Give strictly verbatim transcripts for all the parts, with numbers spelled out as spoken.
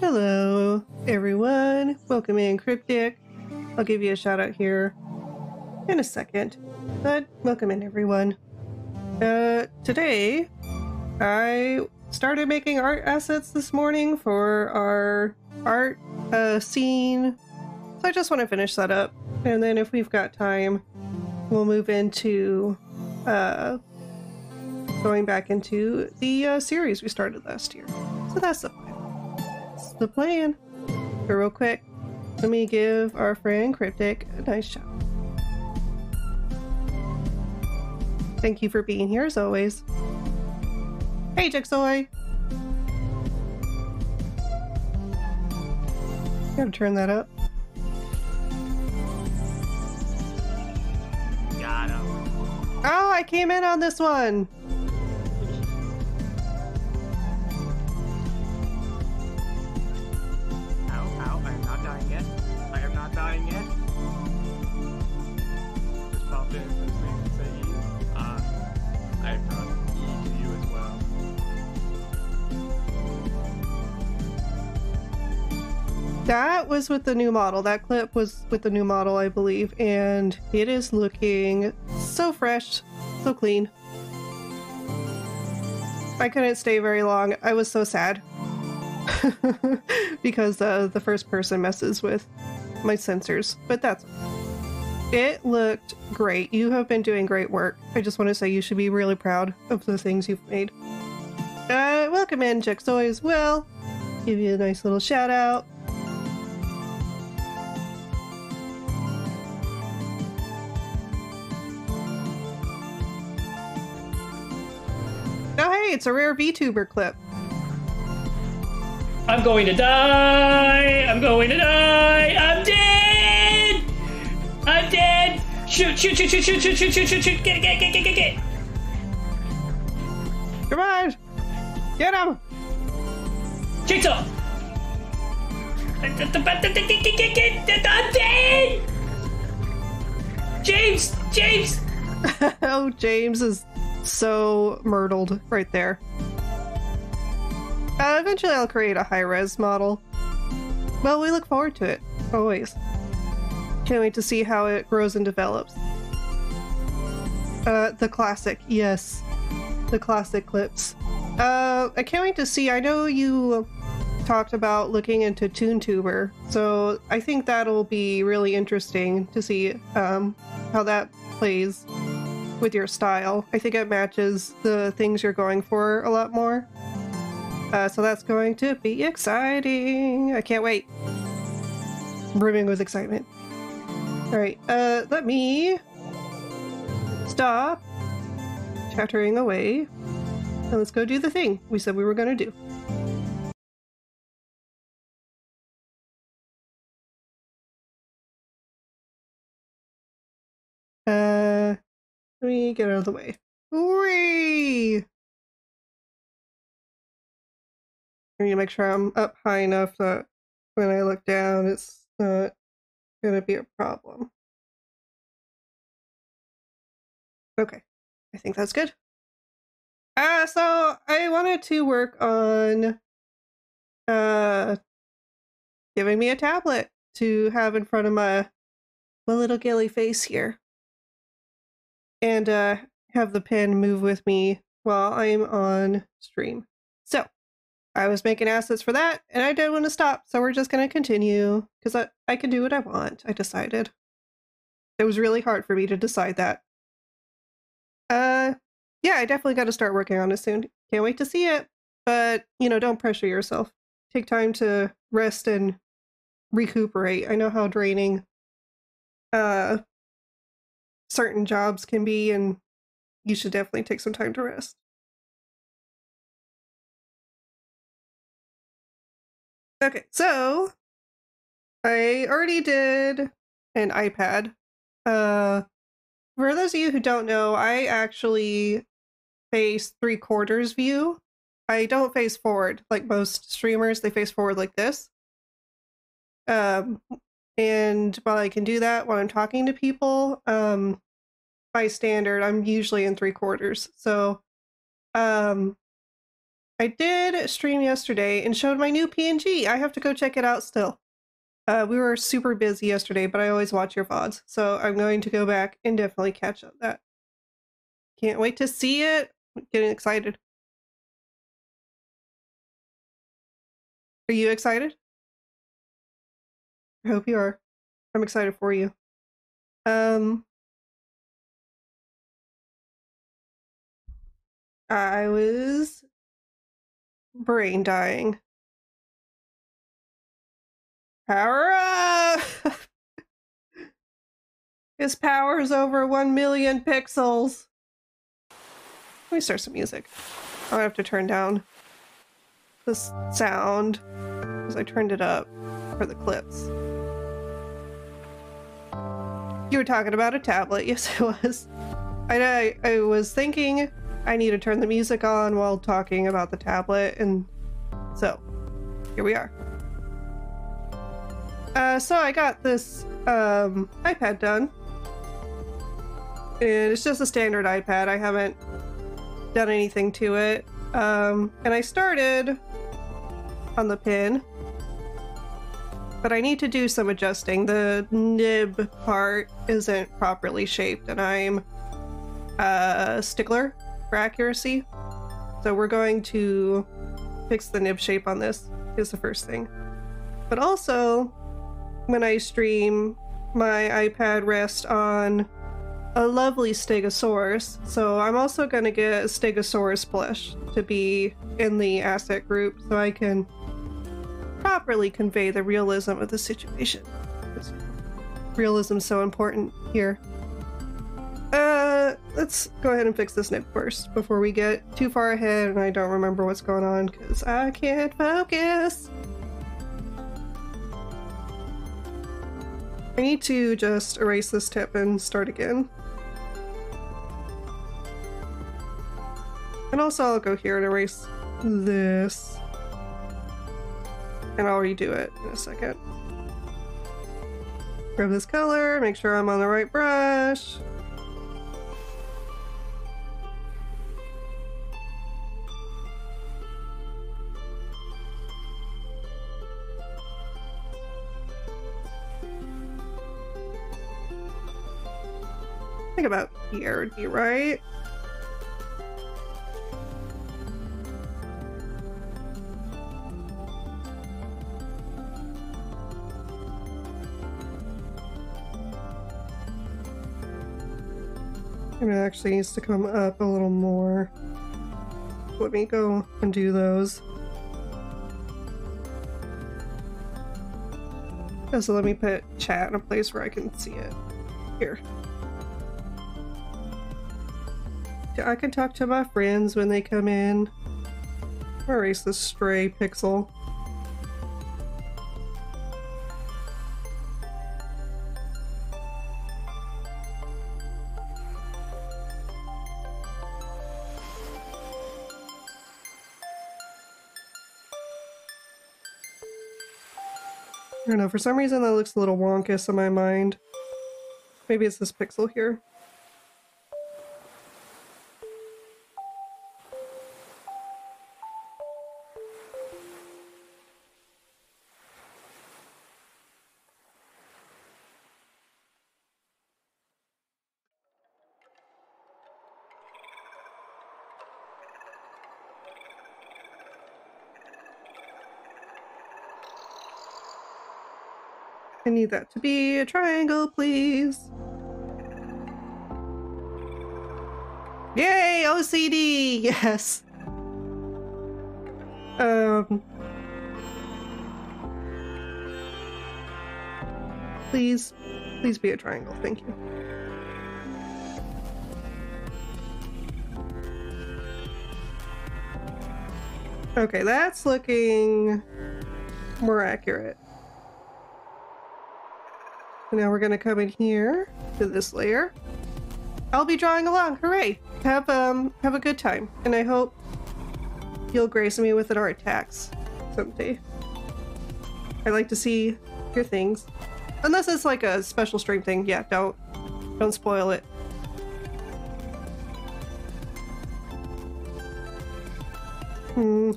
Hello, everyone. Welcome in, Cryptic. I'll give you a shout out here in a second, but welcome in, everyone. Uh, today, I started making art assets this morning for our art uh, scene. So I just want to finish that up, and then if we've got time, we'll move into uh, going back into the uh, series we started last year. So that's the plan. That's the plan. But real quick, let me give our friend Cryptic a nice shout. Thank you for being here as always. Hey, Juxoy! Gotta turn that up. Got him. Oh, I came in on this one! Ow, ow, I am not dying yet. I am not dying yet. Just popped in and say you. Uh, I promise. That was with the new model. That clip was with the new model, I believe, and it is looking so fresh, so clean. I couldn't stay very long. I was so sad because uh, the first person messes with my sensors, but that's it. Looked great. You have been doing great work. I just want to say you should be really proud of the things you've made. Uh, welcome in, Juxoy, as well. Give you a nice little shout out. Oh, hey, it's a rare VTuber clip. I'm going to die. I'm going to die. I'm dead. I'm dead. Shoot, shoot, shoot, shoot, shoot, shoot, shoot, shoot, shoot, shoot. Get, get, get, get, get, get. Come on. Get him. Jigsaw. I'm dead. James, James. Oh, James is so myrtled right there. Uh, eventually I'll create a high-res model. Well, we look forward to it, always. Can't wait to see how it grows and develops. Uh, the classic, yes. The classic clips. Uh, I can't wait to see. I know you talked about looking into Toontuber, so I think that'll be really interesting to see um, how that plays with your style. I think it matches the things you're going for a lot more. Uh, so that's going to be exciting. I can't wait. Brimming with excitement. All right, uh, let me stop chattering away and let's go do the thing we said we were gonna do. Uh, Let me get out of the way. Whee! I need to make sure I'm up high enough that when I look down, it's not gonna be a problem. Okay, I think that's good. Uh, so I wanted to work on uh, giving me a tablet to have in front of my, my little gilly face here. And uh, have the pen move with me while I'm on stream. So I was making assets for that and I didn't want to stop. So we're just going to continue because I, I can do what I want. I decided. It was really hard for me to decide that. Uh, yeah, I definitely got to start working on it soon. Can't wait to see it. But, you know, don't pressure yourself. Take time to rest and recuperate. I know how draining uh, certain jobs can be, and you should definitely take some time to rest. Okay, so I already did an iPad. Uh, for those of you who don't know, I actually face three quarters view. I don't face forward like most streamers. They face forward like this. Um, and while I can do that when I'm talking to people, um, by standard, I'm usually in three quarters. So um, I did stream yesterday and showed my new P N G. I have to go check it out still. Uh, we were super busy yesterday, but I always watch your V O Ds, so I'm going to go back and definitely catch up that. Can't wait to see it. I'm getting excited. Are you excited? I hope you are. I'm excited for you. Um, I was brain dying. Power up! His power is over one million pixels. Let me start some music. I'm gonna have to turn down the sound because I turned it up for the clips. You were talking about a tablet. Yes, I was. I, I, I was thinking I need to turn the music on while talking about the tablet, and so here we are. Uh, so I got this um, iPad done, and it's just a standard iPad. I haven't done anything to it, um, and I started on the pin, but I need to do some adjusting. The nib part isn't properly shaped, and I'm a stickler for accuracy, so we're going to fix the nib shape on this is the first thing. But also, when I stream, my iPad rests on a lovely Stegosaurus, so I'm also going to get a Stegosaurus plush to be in the asset group so I can properly convey the realism of the situation. Realism is so important here. Uh, let's go ahead and fix this nib first before we get too far ahead and I don't remember what's going on because I can't focus. I need to just erase this tip and start again. And also I'll go here and erase this. And I'll redo it in a second. Grab this color, make sure I'm on the right brush. I think about here would be right. And it actually needs to come up a little more. Let me go and do those. So let me put chat in a place where I can see it. Here. I can talk to my friends when they come in. I'm gonna erase this stray pixel. I don't know, for some reason that looks a little wonkish in my mind. Maybe it's this pixel here. I need that to be a triangle, please. Yay, O C D! Yes! Um... Please, please be a triangle, thank you. Okay, that's looking more accurate. Now we're gonna come in here to this layer. I'll be drawing along. Hooray! Have um have a good time, and I hope you'll grace me with an art tax someday. I like to see your things, unless it's like a special stream thing. Yeah, don't don't spoil it. Hmm.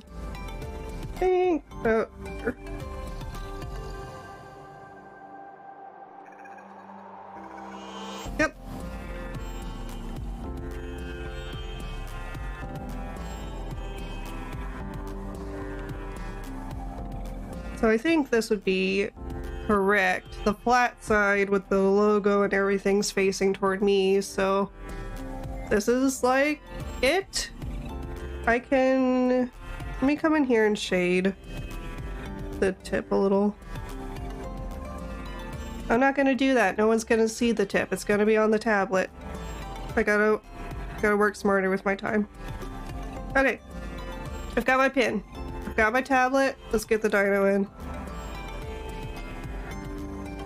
Hey, uh, yep. So I think this would be correct. The flat side with the logo and everything's facing toward me, so this is like it. I can... Let me come in here and shade the tip a little. I'm not gonna do that. No one's gonna see the tip. It's gonna be on the tablet. I gotta, gotta work smarter with my time. Okay. I've got my pin. I've got my tablet. Let's get the dino in.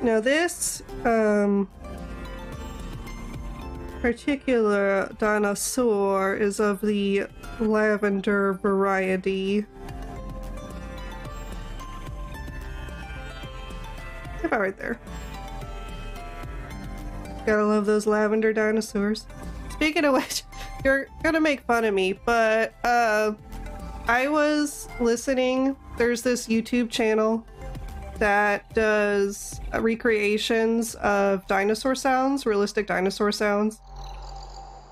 Now this um, particular dinosaur is of the lavender variety. About right there. Gotta love those lavender dinosaurs. Speaking of which, you're gonna make fun of me, but uh, I was listening. There's this YouTube channel that does recreations of dinosaur sounds, realistic dinosaur sounds.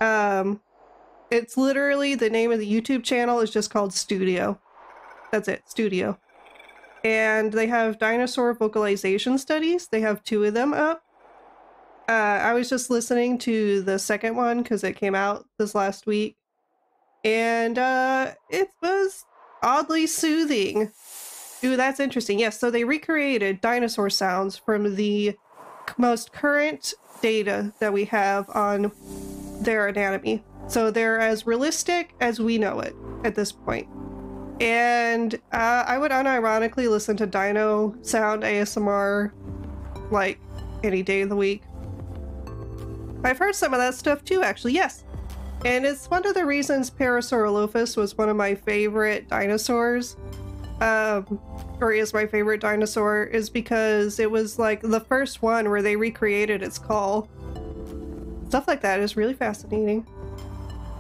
Um, it's literally, the name of the YouTube channel is just called Studio. That's it, Studio. And they have dinosaur vocalization studies. They have two of them up. Uh, I was just listening to the second one because it came out this last week. And uh, it was oddly soothing. Ooh, that's interesting. Yes, so they recreated dinosaur sounds from the most current data that we have on their anatomy. So they're as realistic as we know it at this point. And uh, I would unironically listen to dino sound A S M R like any day of the week. I've heard some of that stuff too, actually, yes. And it's one of the reasons Parasaurolophus was one of my favorite dinosaurs. Um, or is my favorite dinosaur, is because it was like the first one where they recreated its call. Stuff like that is really fascinating.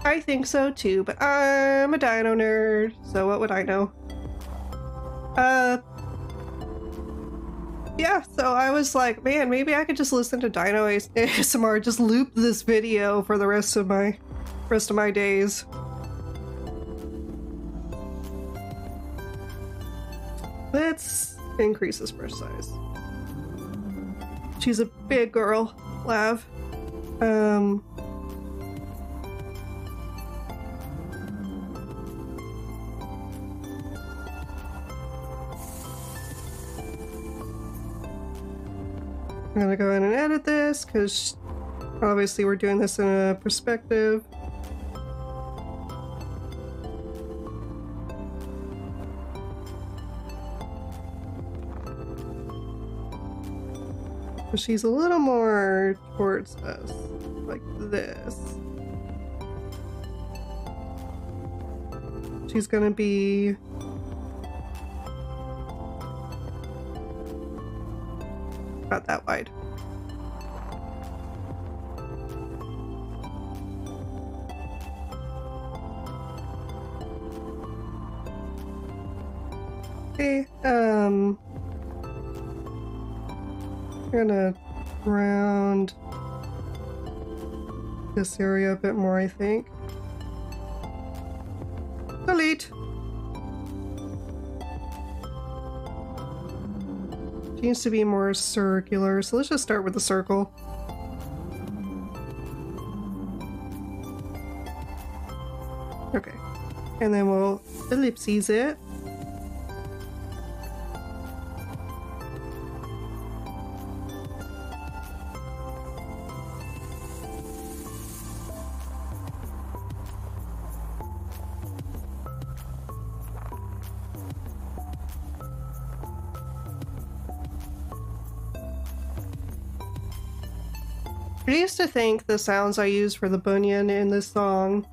I think so too, but I'm a dino nerd, so what would I know? Uh, yeah, so I was like, man, maybe I could just listen to dino A S M R, just loop this video for the rest of my, rest of my days. Let's increase this brush size. She's a big girl, Lav. Um, I'm gonna go in and edit this because obviously we're doing this in a perspective. She's a little more towards us, like this. She's gonna be... about that wide. Okay, um... I'm gonna round this area a bit more, I think. Delete! It needs to be more circular, so let's just start with the circle. Okay. And then we'll ellipses it. I used to think the sounds I used for the bunyan in this song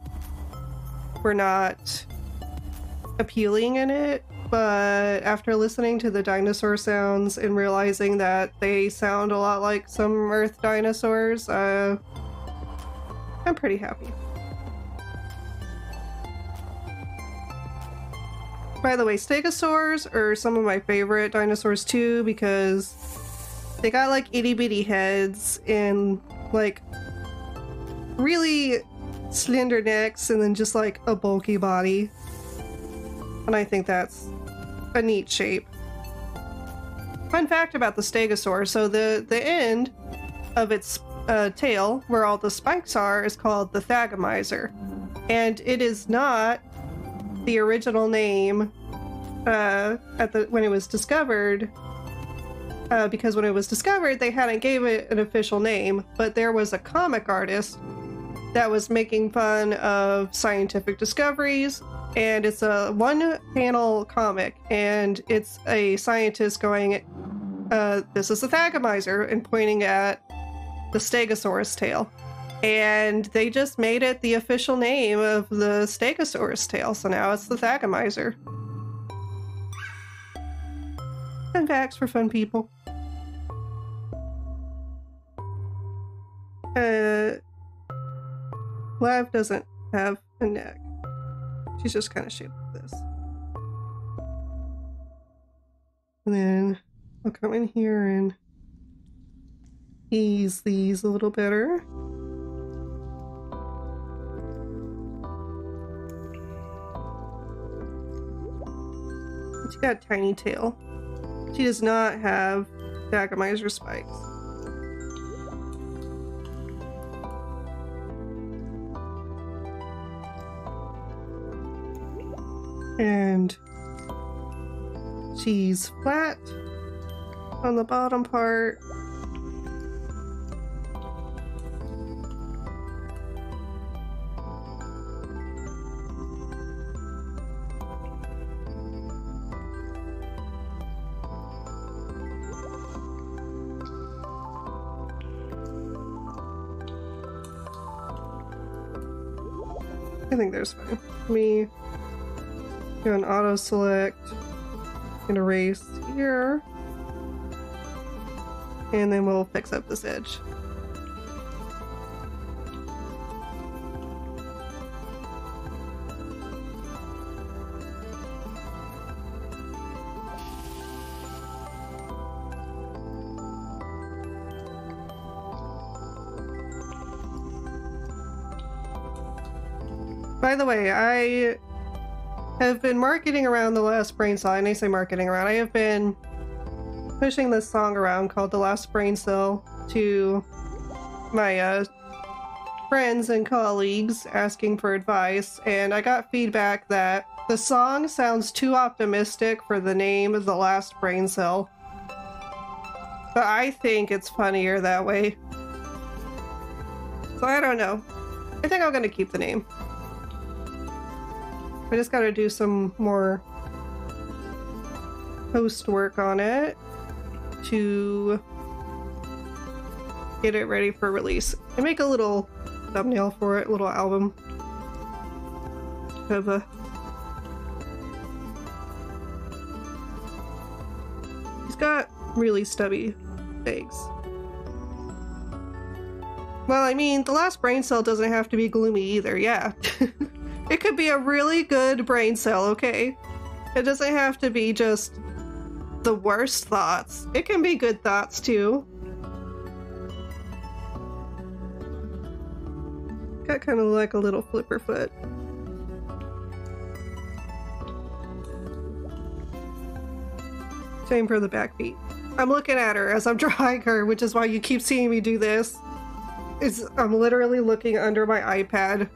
were not appealing in it, but after listening to the dinosaur sounds and realizing that they sound a lot like some Earth dinosaurs, uh, I'm pretty happy. By the way, stegosaurs are some of my favorite dinosaurs too, because they got like itty bitty heads and like really slender necks and then just like a bulky body. And I think that's a neat shape. Fun fact about the stegosaur, so the, the end of its uh, tail, where all the spikes are, is called the Thagomizer. And it is not the original name uh, at the when it was discovered, uh, because when it was discovered, they hadn't gave it an official name, but there was a comic artist that was making fun of scientific discoveries, and it's a one-panel comic, and it's a scientist going, uh, this is a Thagomizer, and pointing at the stegosaurus tail. And they just made it the official name of the stegosaurus tail, so now it's the Thagomizer. Fun facts for fun people. Uh, Lav doesn't have a neck. She's just kind of shaped like this. And then I'll come in here and ease these a little better. She's got a tiny tail. She does not have Thagomizer spikes. And she's flat on the bottom part. I think there's fine. Let me do an auto select and erase here. And then we'll fix up this edge. By the way, I have been marketing around The Last Brain Cell, and I say marketing around, I have been pushing this song around called The Last Brain Cell to my uh, friends and colleagues asking for advice, and I got feedback that the song sounds too optimistic for the name of The Last Brain Cell. But I think it's funnier that way. So I don't know. I think I'm gonna keep the name. I just gotta do some more post work on it to get it ready for release. I make a little thumbnail for it, a little album cover. He's got really stubby legs. Well, I mean, The Last Brain Cell doesn't have to be gloomy either, yeah. It could be a really good brain cell, okay? It doesn't have to be just the worst thoughts. It can be good thoughts too. Got kind of like a little flipper foot. Same for the back feet. I'm looking at her as I'm drawing her, which is why you keep seeing me do this. It's, I'm literally looking under my iPad.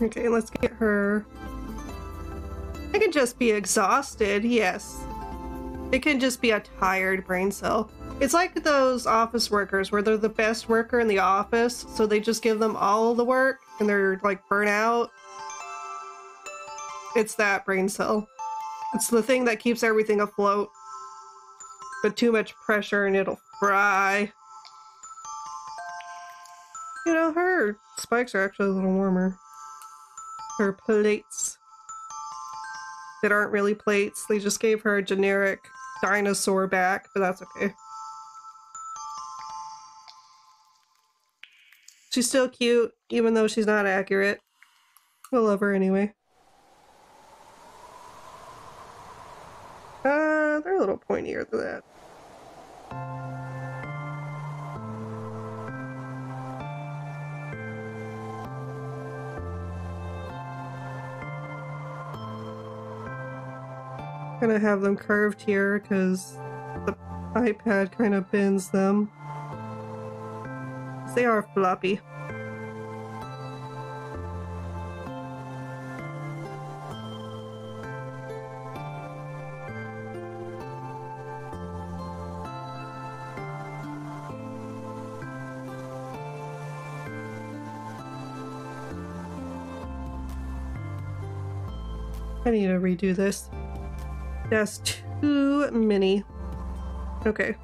Okay, let's get her. It can just be exhausted, yes. It can just be a tired brain cell. It's like those office workers where they're the best worker in the office, so they just give them all the work and they're like burnt out. It's that brain cell. It's the thing that keeps everything afloat. But too much pressure and it'll fry. You know, her spikes are actually a little warmer. her plates that aren't really plates. They just gave her a generic dinosaur back, but that's okay. She's still cute, even though she's not accurate. We'll love her anyway. Uh, they're a little pointier than that. Gonna have them curved here because the iPad kind of bends them. They are floppy. I need to redo this. That's too many. Okay.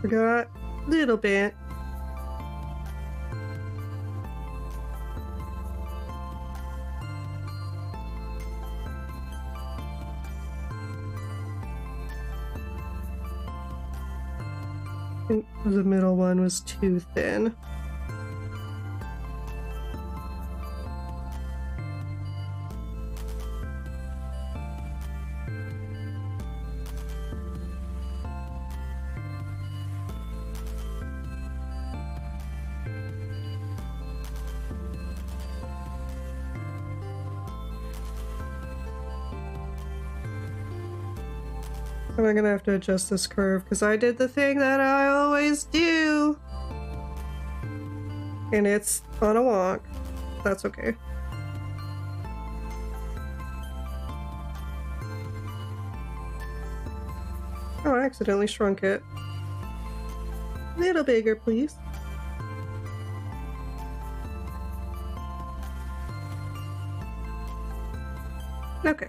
Forgot a little bit. The middle one was too thin. I'm gonna have to adjust this curve because I did the thing that I always do, and it's on a walk. That's okay. Oh, I accidentally shrunk it. A little bigger, please. Okay.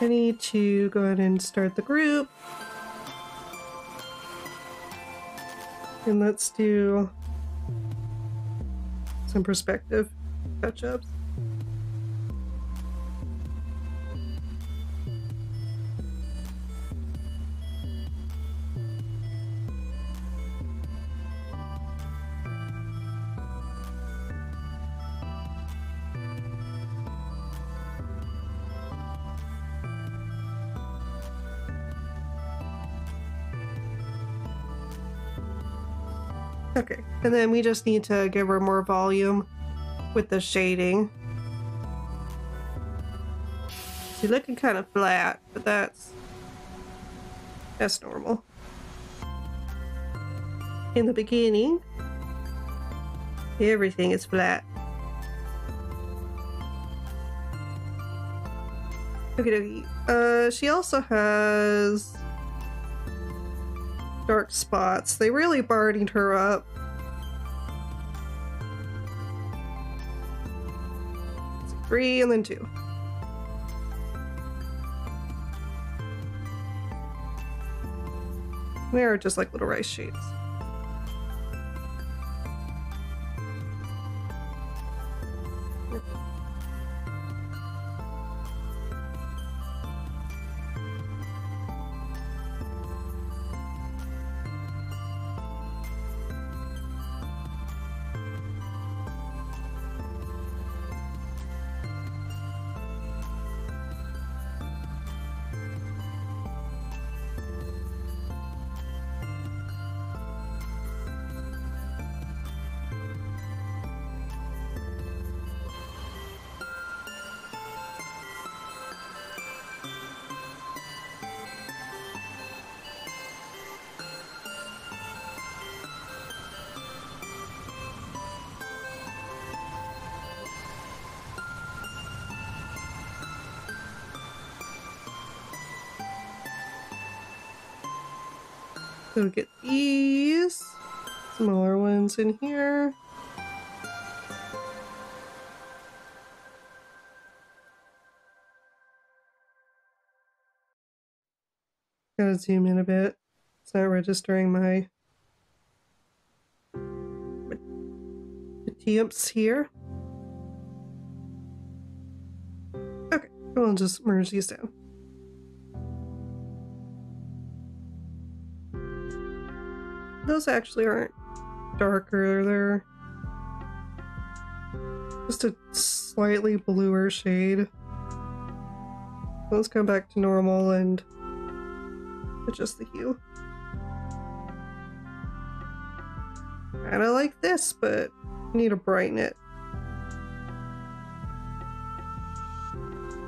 I need to go ahead and start the group. And let's do some perspective touch-ups. And then we just need to give her more volume with the shading. She's looking kind of flat, but that's that's normal. In the beginning, everything is flat. Okie dokie. Uh, she also has dark spots. They really partied her up. Three and then two. They are just like little rice sheets. So get these smaller ones in here. Gotta zoom in a bit. It's not registering my attempts here. Okay, we'll just merge these down. Those actually aren't darker, they're just a slightly bluer shade. Let's come back to normal and adjust the hue. Kinda like this, but I need to brighten it.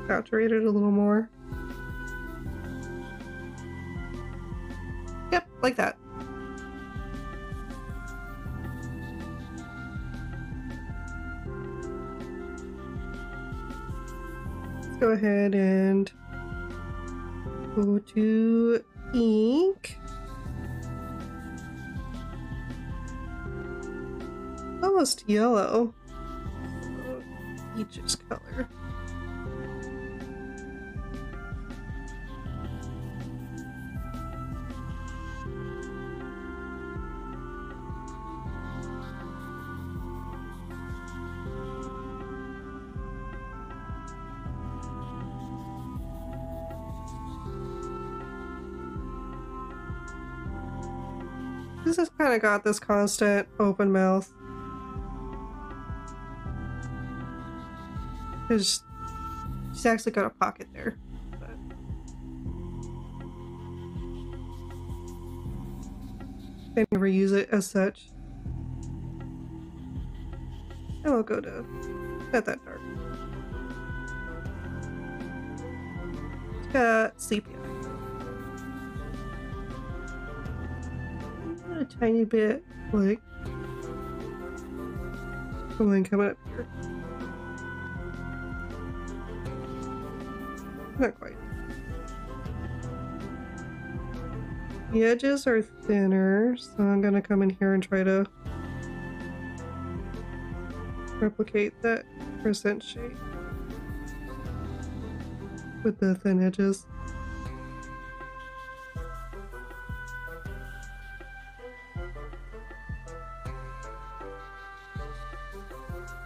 Saturate it a little more. Yep, like that. Let's go ahead and go to ink. Almost yellow. Peaches color. This has kind of got this constant open mouth. There's, she's actually got a pocket there. But. I never use it as such. And I'll go to not that dark. It's got sepia. A tiny bit like something coming up here. Not quite. The edges are thinner, so I'm gonna come in here and try to replicate that percent shape with the thin edges.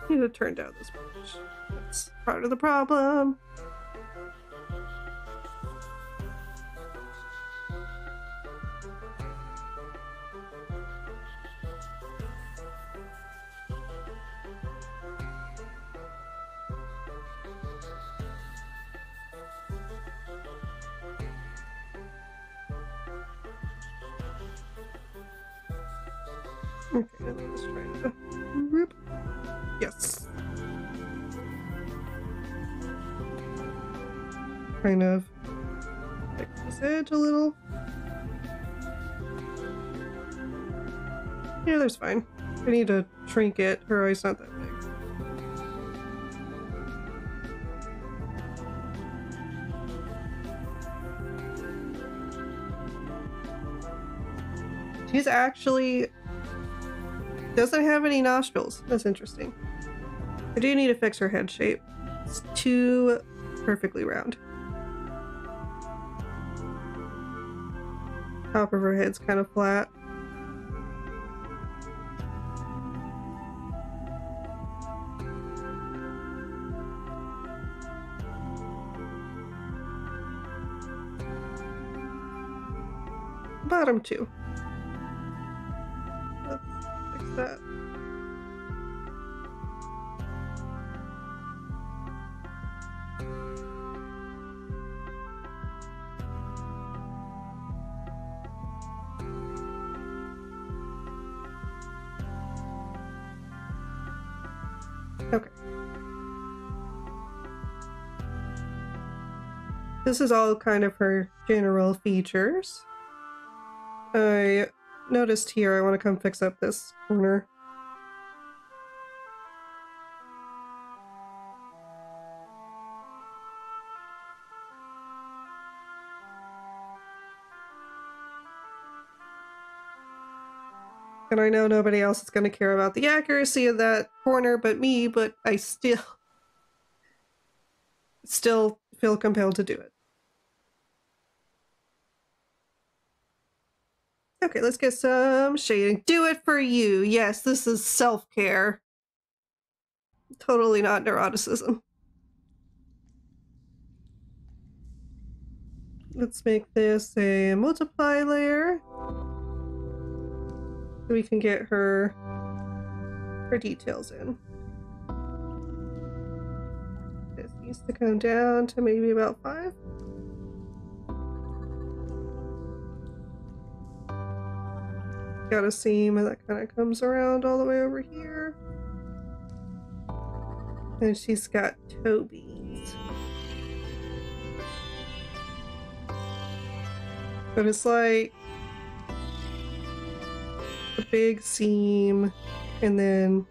I need to turn down this brush. That's part of the problem. Kind of pick this edge a little. Yeah, that's fine. I need to shrink it. Her eye's not that big. She's actually doesn't have any nostrils. That's interesting. I do need to fix her head shape. It's too perfectly round. Top of her head's kind of flat. Bottom two. Let's fix that. This is all kind of her general features. I noticed here I want to come fix up this corner. And I know nobody else is going to care about the accuracy of that corner but me, but I still still feel compelled to do it. Okay, let's get some shading. Do it for you. Yes, this is self-care. Totally not neuroticism. Let's make this a multiply layer. So we can get her her details in. This needs to come down to maybe about five. Got a seam and that kind of comes around all the way over here. And she's got toe beans. But it's like a big seam and then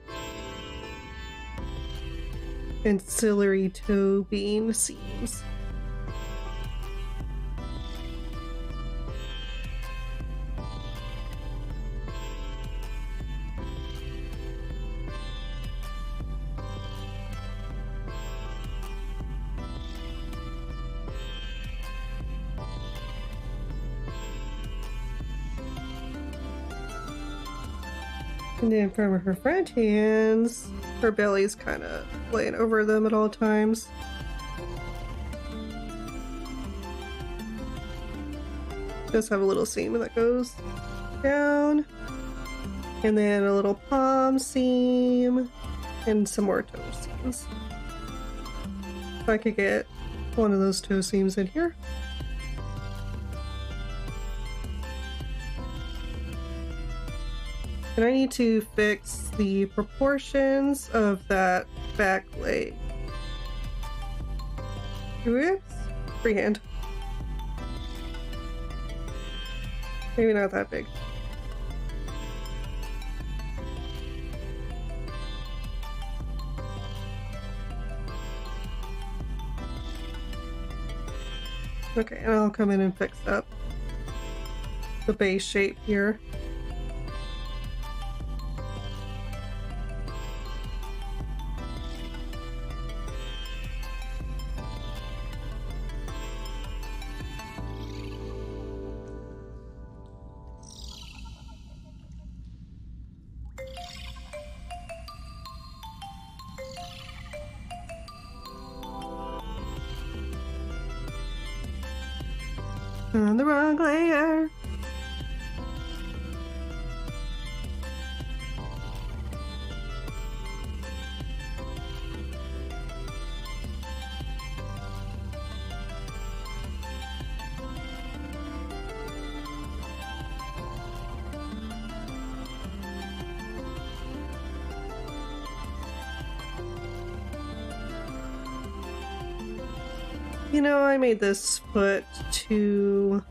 ancillary toe bean seams. And then from her front hands, her belly's kind of laying over them at all times. Just have a little seam that goes down. And then a little palm seam. And some more toe seams. If I could get one of those toe seams in here. And I need to fix the proportions of that back leg. Oops, freehand. Maybe not that big. Okay, and I'll come in and fix up the base shape here. On the wrong layer. You know, I made this foot to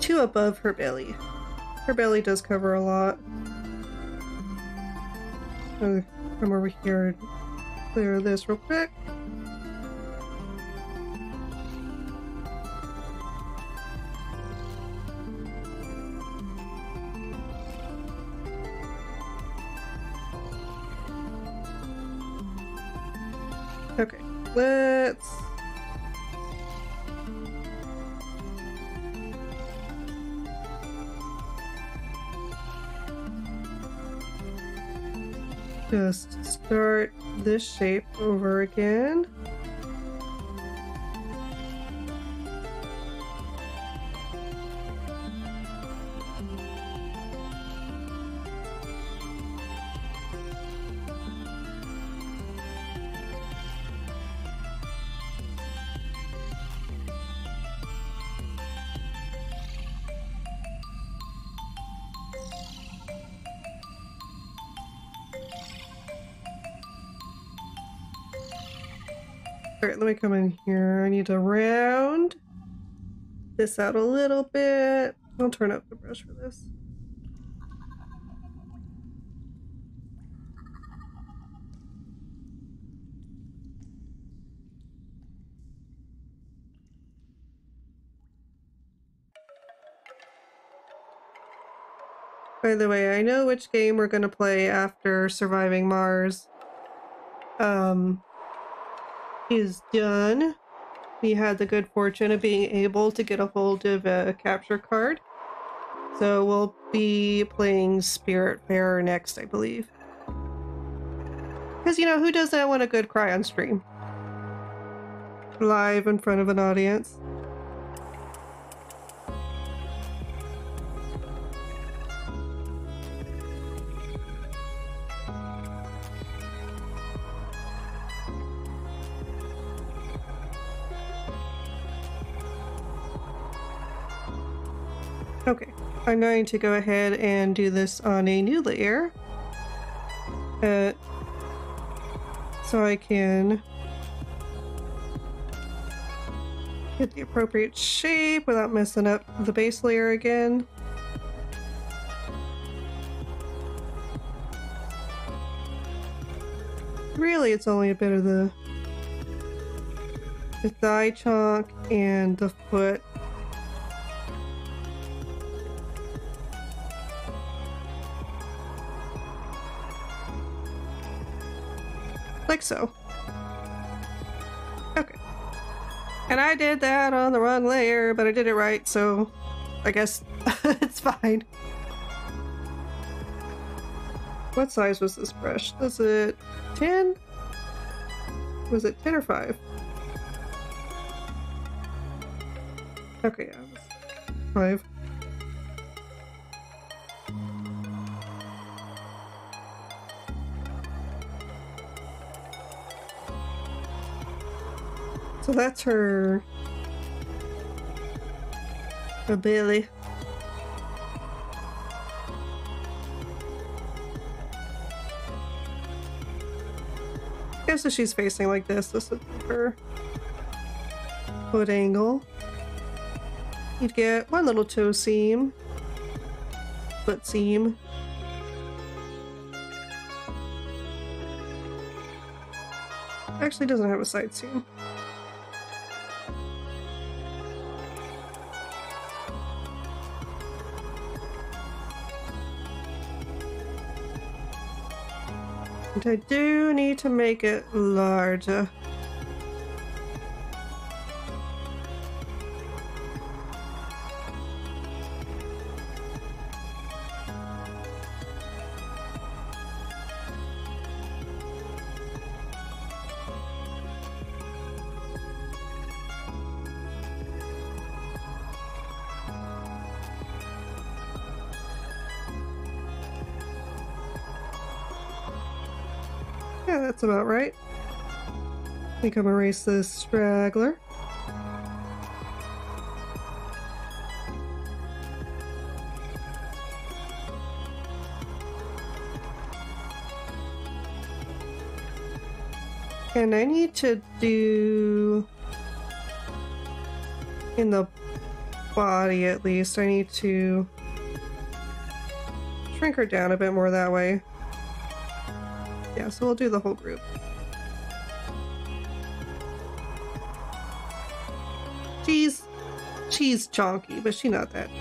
to above her belly. Her belly does cover a lot. I'll come over here and clear this real quick. Okay, let's just start this shape over again. Alright, let me come in here. I need to round this out a little bit. I'll turn up the brush for this. By the way, I know which game we're gonna play after Surviving Mars um, is done. We had the good fortune of being able to get a hold of a capture card. So we'll be playing Spiritfarer next, I believe. Because, you know, who doesn't want a good cry on stream? Live in front of an audience. Okay, I'm going to go ahead and do this on a new layer. Uh, so I can get the appropriate shape without messing up the base layer again. Really, it's only a bit of the, the thigh chunk and the foot. Like so. Okay. And I did that on the wrong layer, but I did it right, so I guess it's fine. What size was this brush? Was it ten? Was it ten or five? Okay, yeah, it was five. So that's her, her belly. I guess if she's facing like this, this would be her foot angle. You'd get one little toe seam, foot seam. Actually doesn't have a side seam. I do need to make it larger. That's about right. I think I'm gonna erase this straggler. And I need to do in the body at least, I need to shrink her down a bit more that way. Yeah, so we'll do the whole group. She's, she's chonky, but she's not that chonky.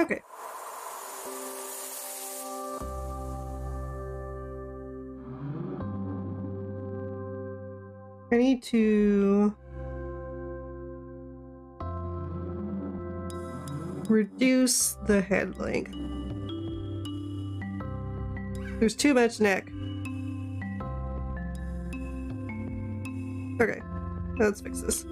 Okay. I need to reduce the head length. There's too much neck. Okay, let's fix this.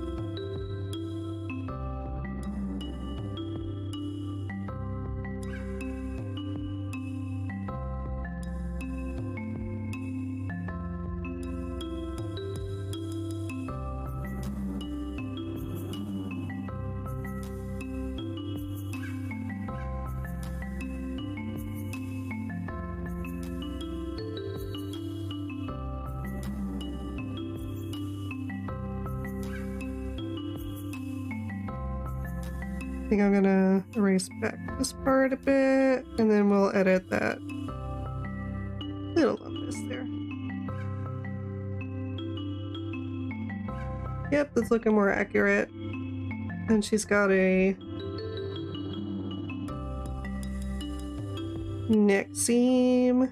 think I'm gonna erase back this part a bit, and then we'll edit that little lumpus there. Yep, that's looking more accurate. And she's got a neck seam.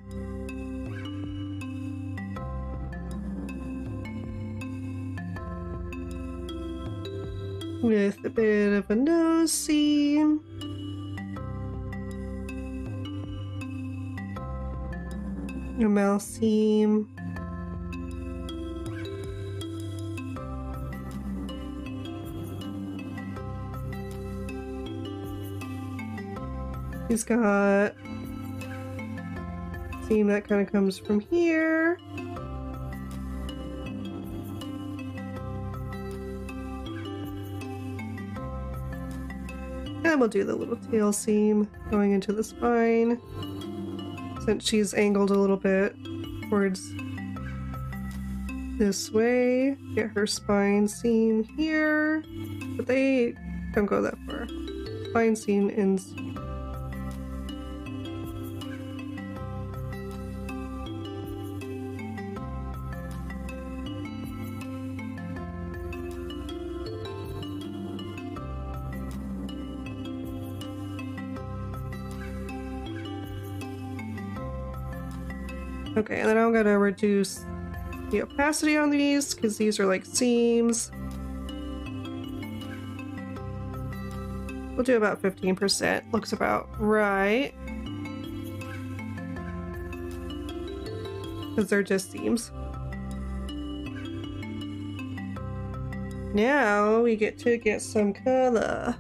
With a bit of a nose seam. A mouth seam. She's got seam that kind of comes from here. And we'll do the little tail seam going into the spine, since she's angled a little bit towards this way. Get her spine seam here, but they don't go that far. Spine seam ends. Okay, and then I'm gonna reduce the opacity on these, because these are like seams. We'll do about fifteen percent. Looks about right. Because they're just seams. Now we get to get some color.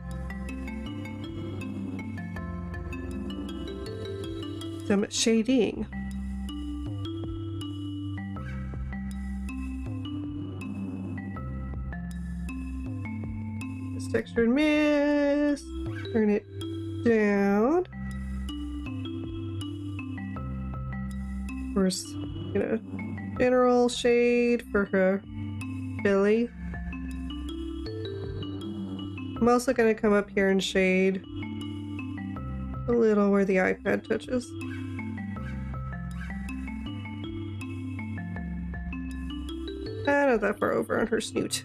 Some shading. Texture and mist. Turn it down. Of course, you know, general shade for her belly. I'm also going to come up here and shade a little where the iPad touches. Ah, not that far over on her snoot.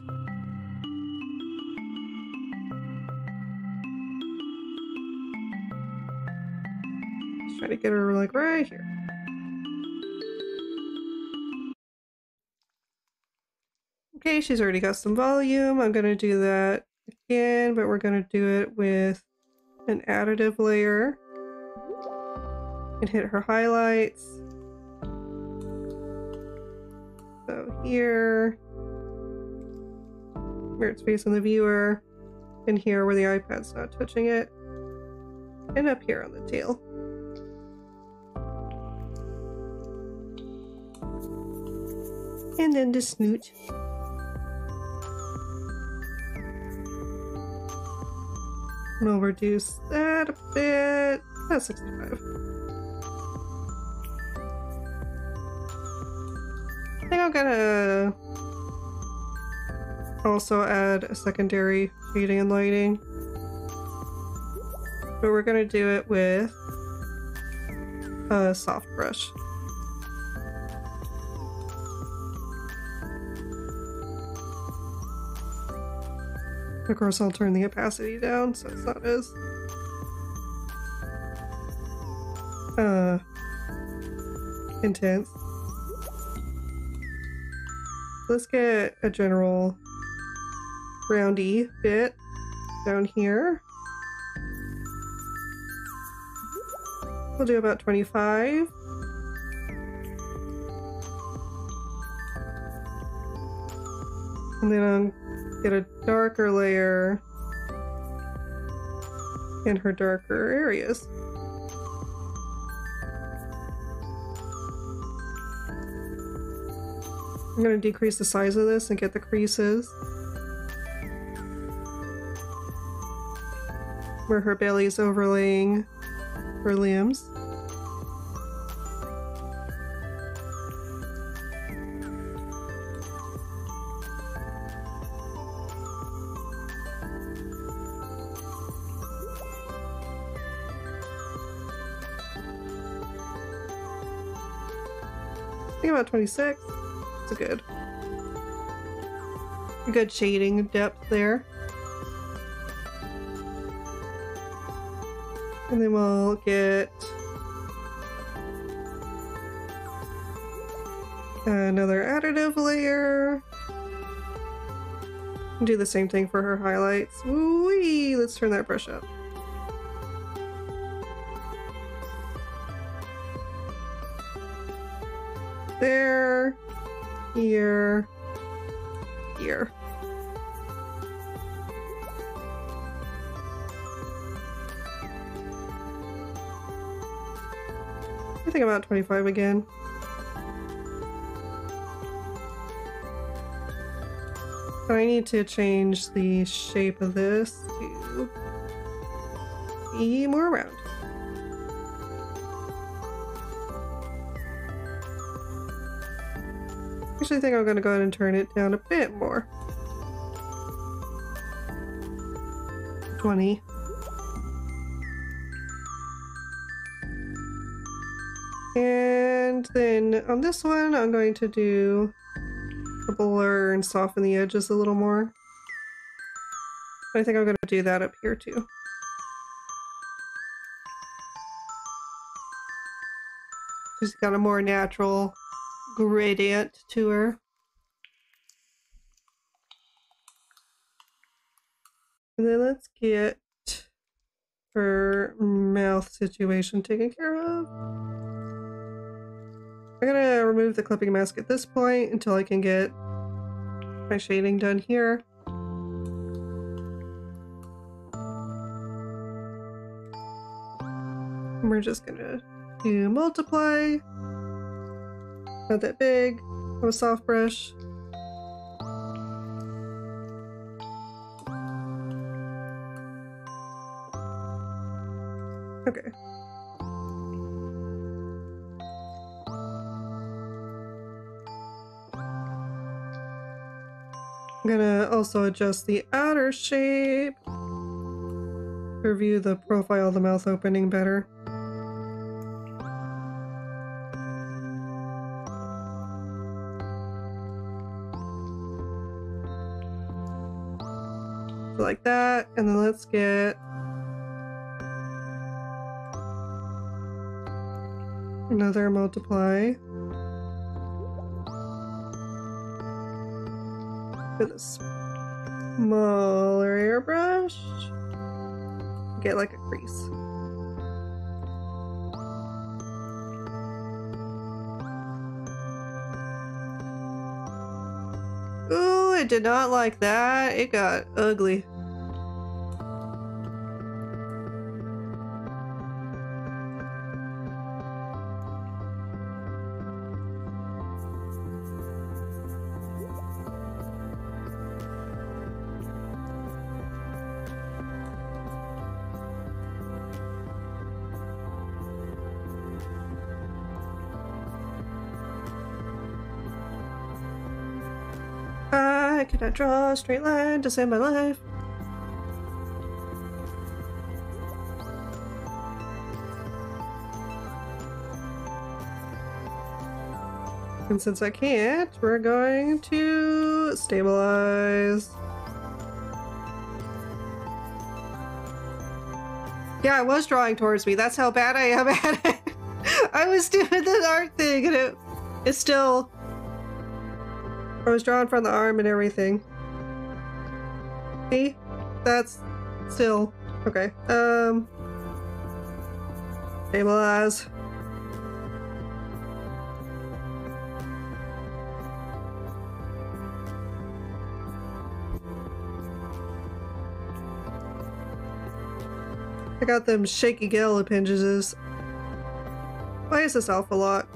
To get her like right here. Okay, she's already got some volume. I'm gonna do that again, but we're gonna do it with an additive layer and hit her highlights. So here, where it's facing the viewer, and here where the iPad's not touching it, and up here on the tail. And then the snoot. We'll reduce that a bit. That's sixty-five. I think I'm gonna also add a secondary shading and lighting. But we're gonna do it with a soft brush. Of course, I'll turn the opacity down so it's not as uh, intense. Let's get a general roundy bit down here. We'll do about twenty-five. And then I'm get a darker layer in her darker areas. I'm going to decrease the size of this and get the creases where her belly is overlaying her limbs. think about twenty-six. It's a good, good shading depth there. And then we'll get another additive layer. Do the same thing for her highlights. Wee! Let's turn that brush up. There, here, here. I think about twenty-five again. So I need to change the shape of this to be more round. Actually, I think I'm going to go ahead and turn it down a bit more. twenty. And then on this one, I'm going to do a blur and soften the edges a little more. I think I'm going to do that up here too. Just got a more natural gradient to her. And then let's get her mouth situation taken care of. I'm gonna remove the clipping mask at this point until I can get my shading done here. And we're just gonna do multiply. Not that big. Have a soft brush. Okay. I'm gonna also adjust the outer shape to review the profile of the mouth opening better. Like that, and then let's get another multiply. With a smaller airbrush, get like a crease. Ooh, I did not like that. It got ugly. I draw a straight line to save my life. And since I can't, we're going to stabilize. Yeah, it was drawing towards me. That's how bad I am at it. I was doing the art thing and it, it's still... I was drawing from the arm and everything. See? That's still... Okay. Um... Stabilize. I got them shaky gill appendages. Why is this off a lot?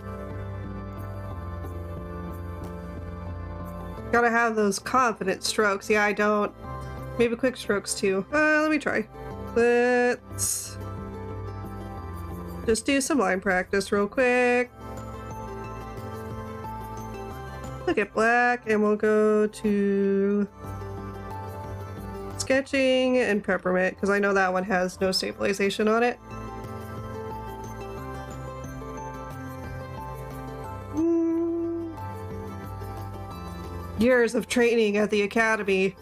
Gotta have those confident strokes. Yeah, I don't. Maybe quick strokes too. Uh, let me try. Let's just do some line practice real quick. Look at black, and we'll go to sketching and peppermint because I know that one has no stabilization on it. Mm. years of training at the academy.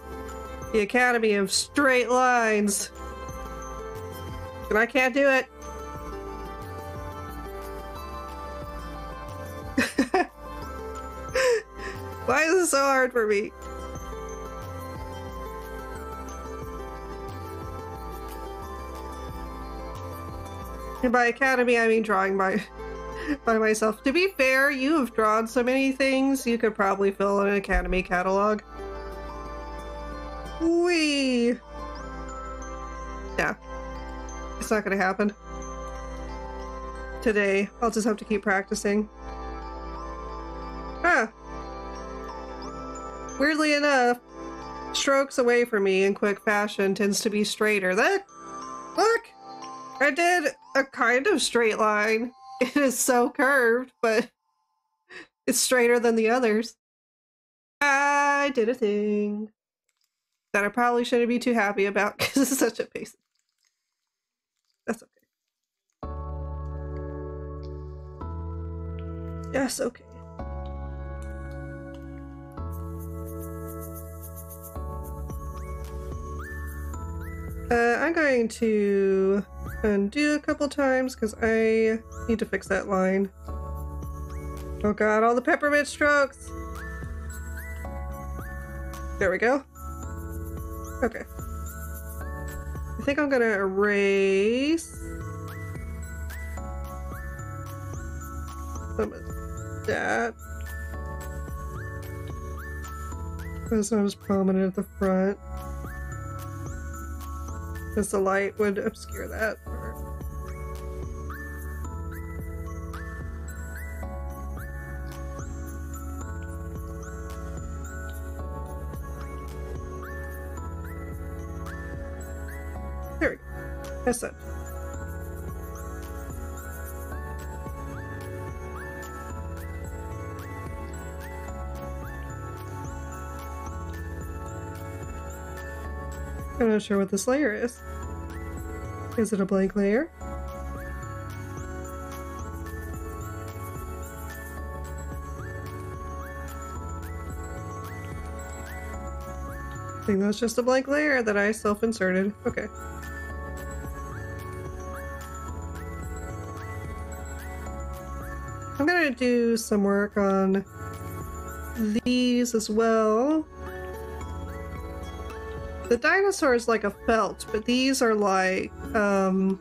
The academy of straight lines. And I can't do it. Why is this so hard for me? And by academy, I mean drawing by, by myself. To be fair, you have drawn so many things, you could probably fill an academy catalog. Wee! Yeah. It's not gonna happen. Today, I'll just have to keep practicing. Huh. Weirdly enough, strokes away from me in quick fashion tends to be straighter. That, look, I did a kind of straight line. It is so curved, but it's straighter than the others. I did a thing that I probably shouldn't be too happy about because it's such a pace. That's okay. Yes, okay. Uh, I'm going to undo a couple times because I need to fix that line. Oh god, all the peppermint strokes! There we go. Okay. I think I'm gonna erase some of that. It's not as prominent at the front. Because the light would obscure that. There we go. That's it. I'm not sure what this layer is. Is it a blank layer? I think that's just a blank layer that I self-inserted. Okay. I'm gonna do some work on these as well. The dinosaur is like a felt, but these are like, um,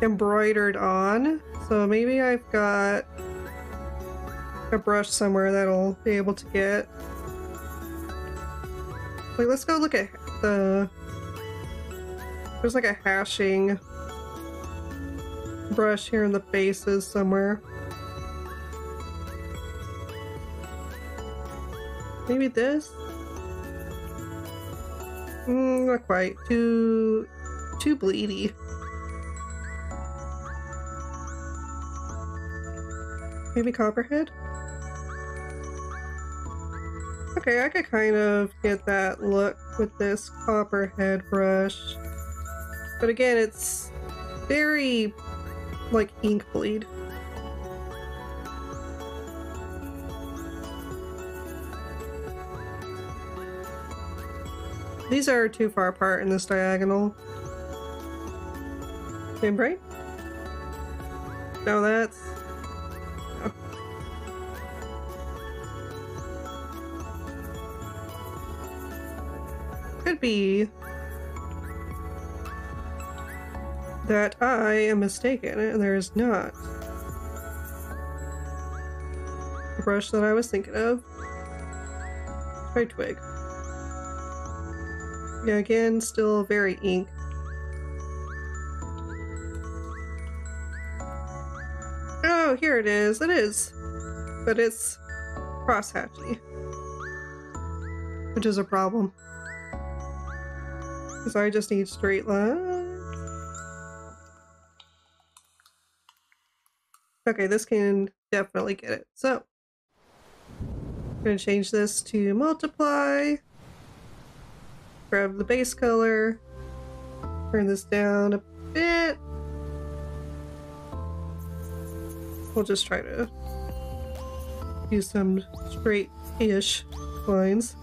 embroidered on. So maybe I've got a brush somewhere that'll be able to get... Like, let's go look at the... There's like a hashing brush here in the faces somewhere. Maybe this? Mm, not quite. Too... too bleedy. Maybe Copperhead? Okay, I could kind of get that look with this Copperhead brush. But again, it's very, like, ink bleed. These are too far apart in this diagonal. Membrane? No, that's... Oh. Could be... that I am mistaken and there is not the brush that I was thinking of. Try twig. Yeah, again, still very ink. Oh, here it is. It is. But it's crosshatchy. Which is a problem. Because I just need straight lines. Okay, this can definitely get it. So, I'm going to change this to multiply. Grab the base color, turn this down a bit. We'll just try to do some straight ish lines.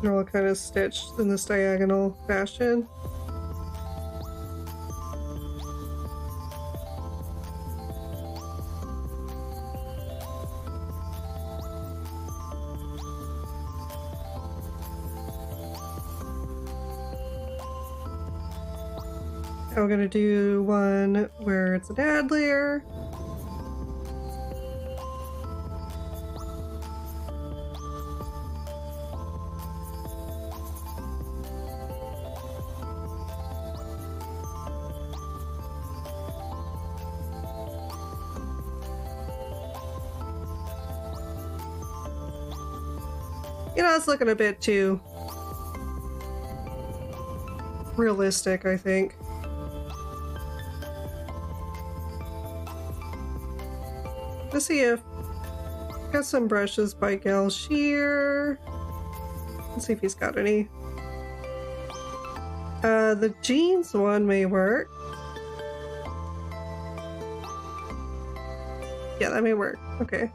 They're all kind of stitched in this diagonal fashion. I'm going to do one where it's an ad layer. You know, it's looking a bit too realistic, I think. Let's see if got some brushes by Gal Shear. Let's see if he's got any. Uh, the jeans one may work. Yeah, that may work. Okay.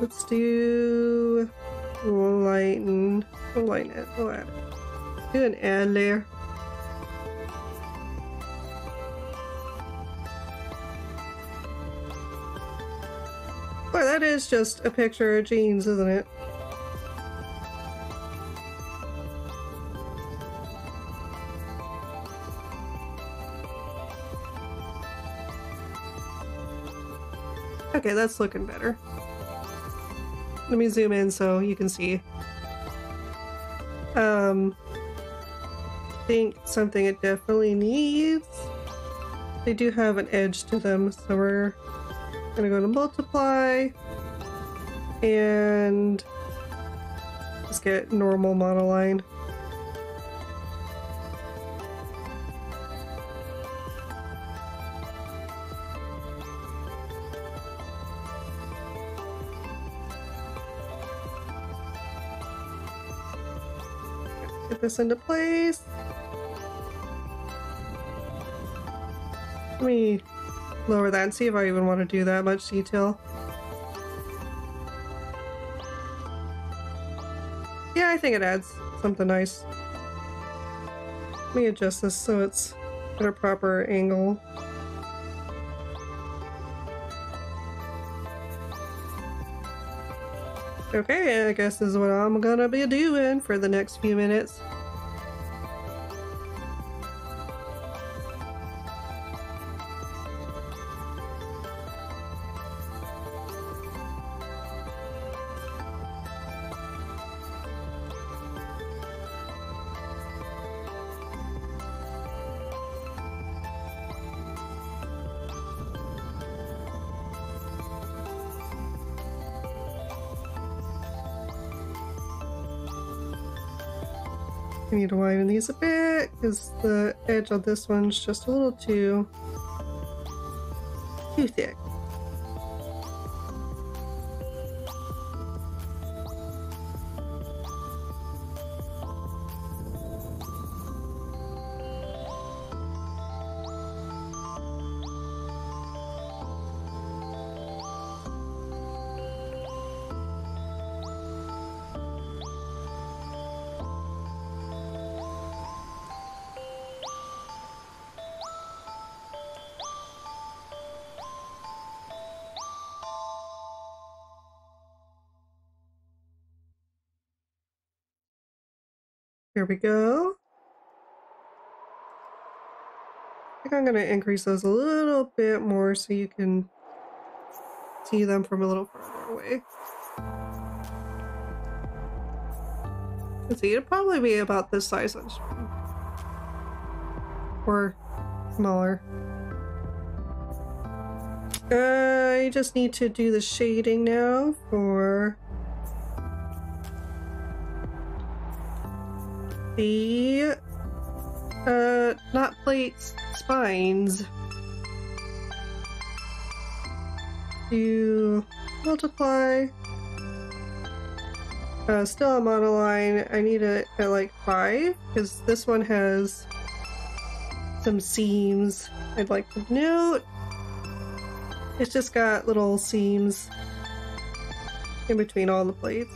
Let's do. We'll lighten. We'll lighten it. We'll add it. Do an ad layer. Boy, that is just a picture of jeans, isn't it? Okay, that's looking better. Let me zoom in so you can see. Um, I think something it definitely needs. They do have an edge to them, so we're gonna go to multiply and just get normal monoline. Get this into place. Let me lower that and see if I even want to do that much detail. Yeah, I think it adds something nice. Let me adjust this so it's at a proper angle. Okay, I guess this is what I'm gonna be doing for the next few minutes. Need to widen these a bit because the edge on this one's just a little too too thick. Here we go. I think I'm gonna increase those a little bit more so you can see them from a little further away. Let's see, it'll probably be about this size or smaller. Uh, I just need to do the shading now for the uh not plates, spines. Do multiply Uh, still I'm on a line. I need it at like five because this one has some seams I'd like to note. It's just got little seams in between all the plates.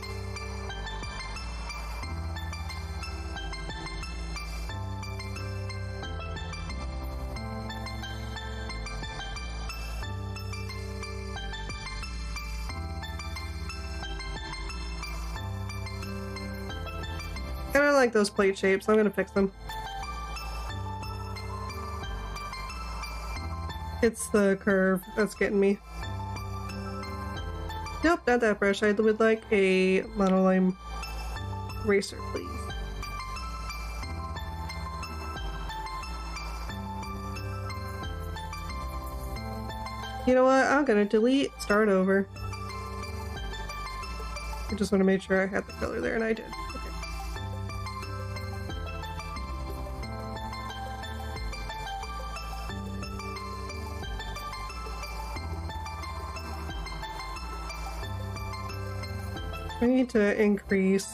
And I like those plate shapes, so I'm gonna fix them. It's the curve that's getting me. Nope, not that brush. I would like a monoline eraser, please. You know what? I'm gonna delete, start over. I just want to make sure I had the color there, and I did. I need to increase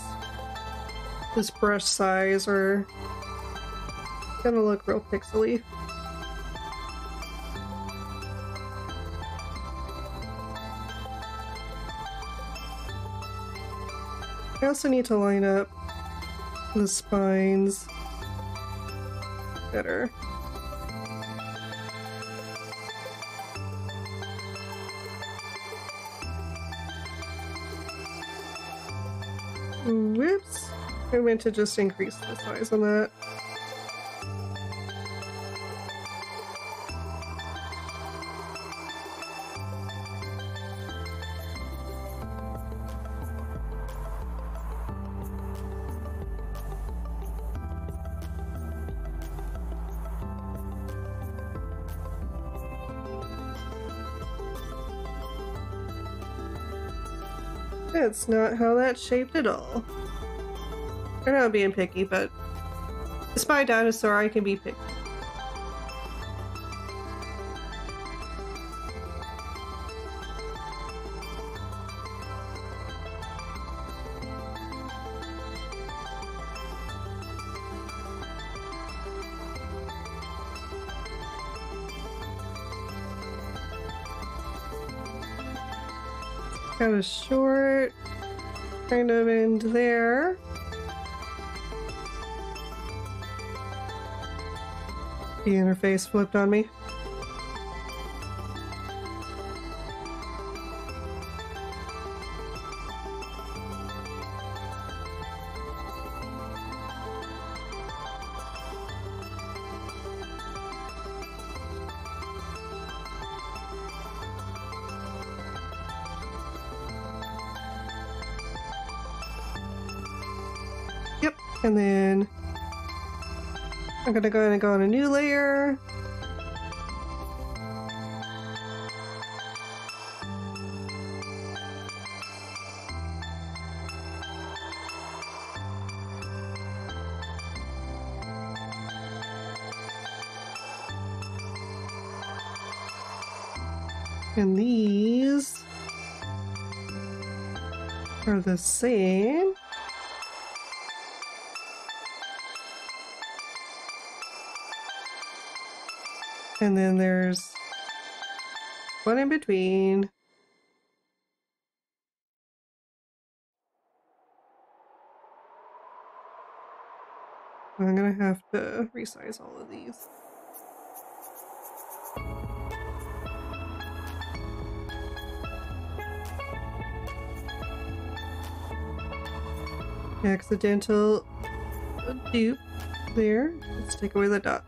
this brush size or it's gonna look real pixely. I also need to line up the spines better. Whoops. I meant to just increase the size on that. That's not how that's shaped at all. I'm not being picky, but it's my dinosaur, I can be picky. Kind of short, kind of end there. The interface flipped on me. And then I'm gonna go ahead and go on a new layer. And these are the same. And then there's one in between. I'm gonna have to resize all of these. Accidental dupe there. Let's take away the dot.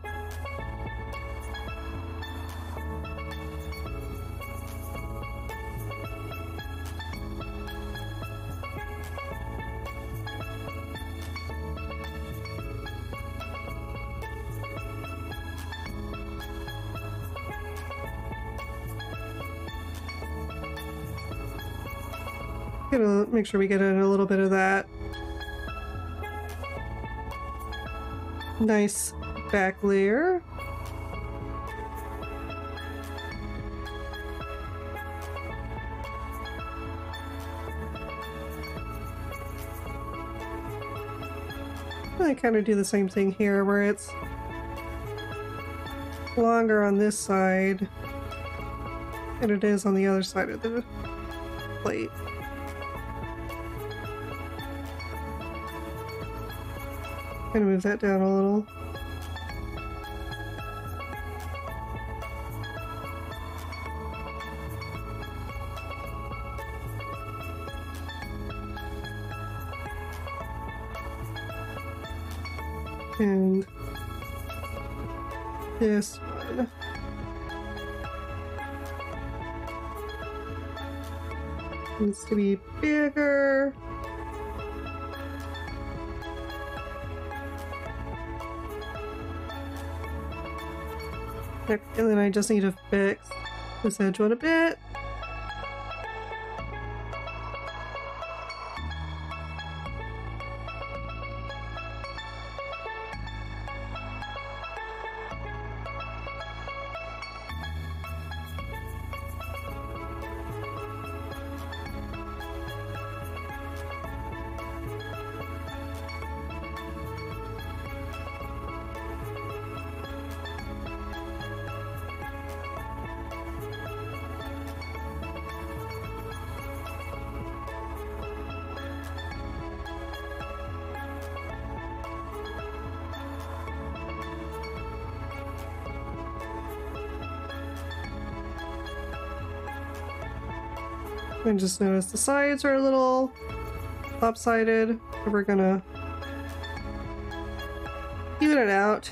Gonna make sure we get in a little bit of that nice back layer. I kind of do the same thing here where it's longer on this side than it is on the other side of the plate. I'm gonna move that down a little. And this one. Needs to be bigger. And then I just need to fix this edge one a bit. And just notice the sides are a little lopsided, so we're gonna even it out.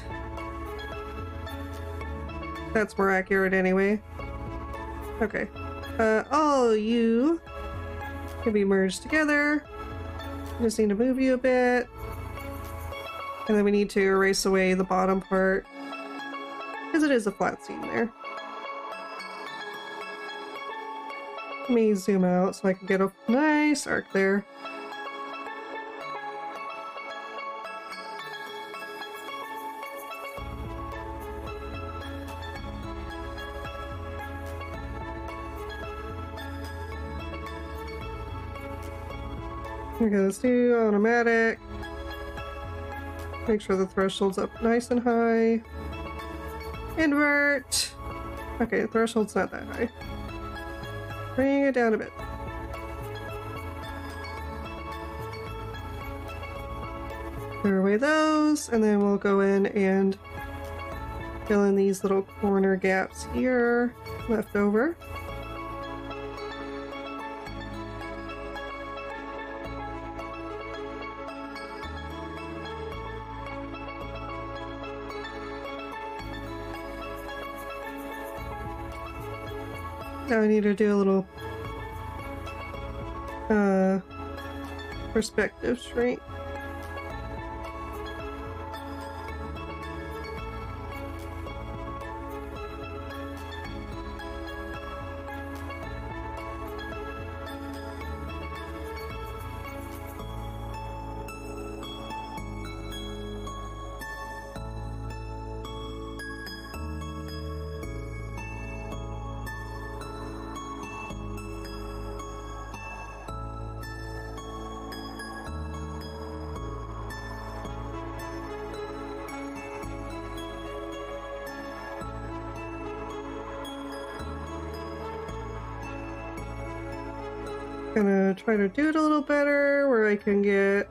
That's more accurate anyway. Okay, uh, all you can be merged together. Just need to move you a bit, and then we need to erase away the bottom part because it is a flat seam there. Let me zoom out so I can get a nice arc there. Here goes to automatic. Make sure the threshold's up nice and high. Invert. Okay, the threshold's not that high. Bring it down a bit. Clear away those, and then we'll go in and fill in these little corner gaps here, left over. Now I need to do a little uh, perspective shrink. Gonna try to do it a little better where I can get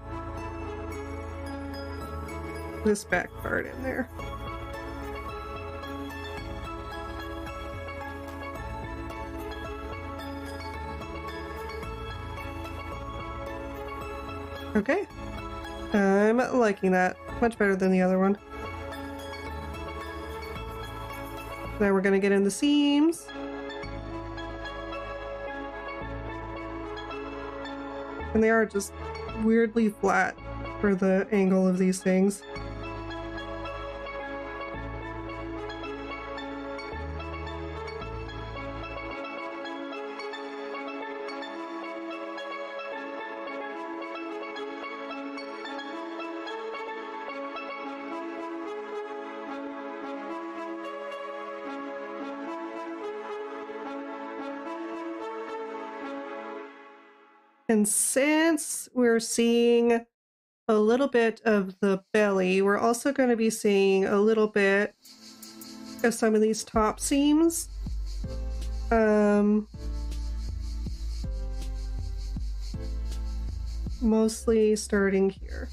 this back part in there. Okay, I'm liking that much better than the other one. Now we're gonna get in the seams. And they are just weirdly flat for the angle of these things. And since we're seeing a little bit of the belly. We're also going to be seeing a little bit of some of these top seams. Um, mostly starting here.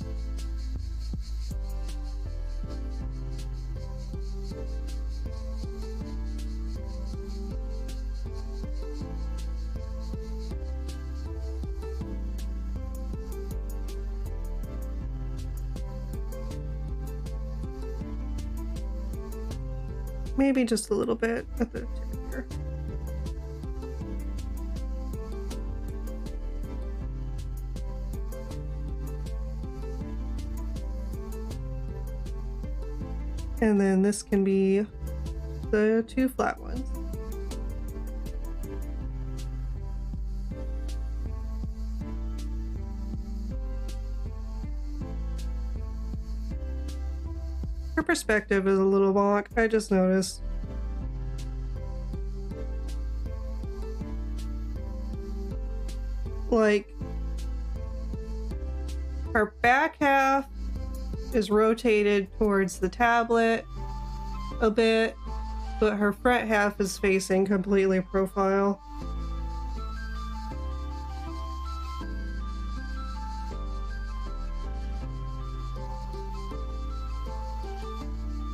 Maybe just a little bit at the tip here. And then this can be the two flat ones. Her perspective is a little wonk, I just noticed. Like, her back half is rotated towards the tablet a bit, but her front half is facing completely profile.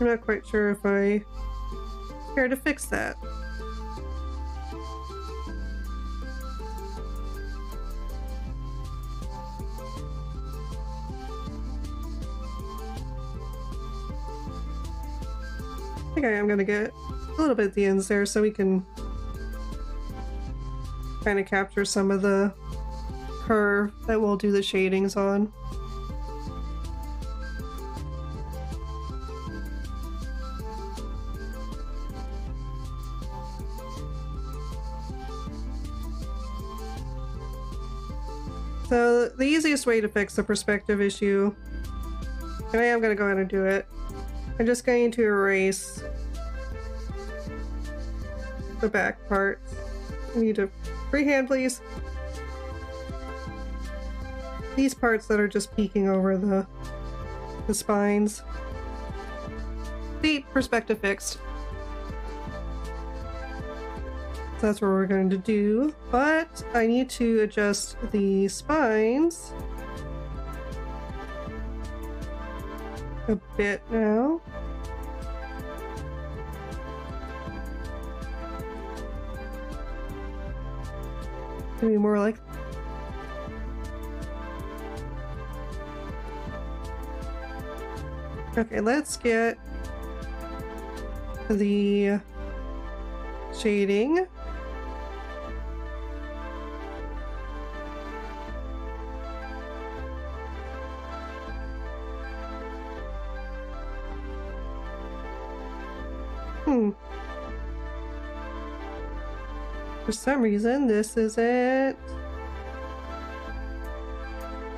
I'm not quite sure if I care to fix that. I think I am gonna get a little bit at the ends there so we can kind of capture some of the curve that we'll do the shadings on. So the easiest way to fix the perspective issue, and I am going to go ahead and do it, I'm just going to erase the back part. I need a free hand, please. These parts that are just peeking over the, the spines. See, perspective fixed. So that's what we're going to do, but I need to adjust the spines a bit now. Maybe more like okay, let's get the shading. For some reason, this isn't...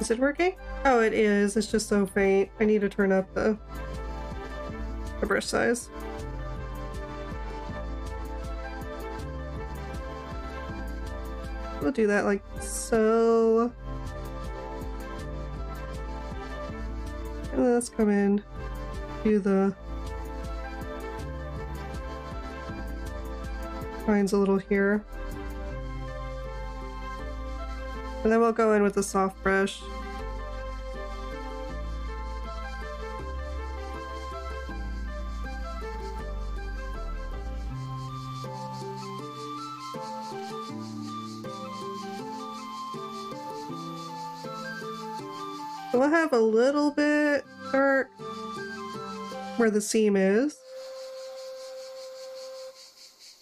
Is it working? Oh, it is. It's just so faint. I need to turn up the, the brush size. We'll do that like so. And let's come in, do the lines a little here. And then we'll go in with a soft brush. We'll have a little bit dark where the seam is.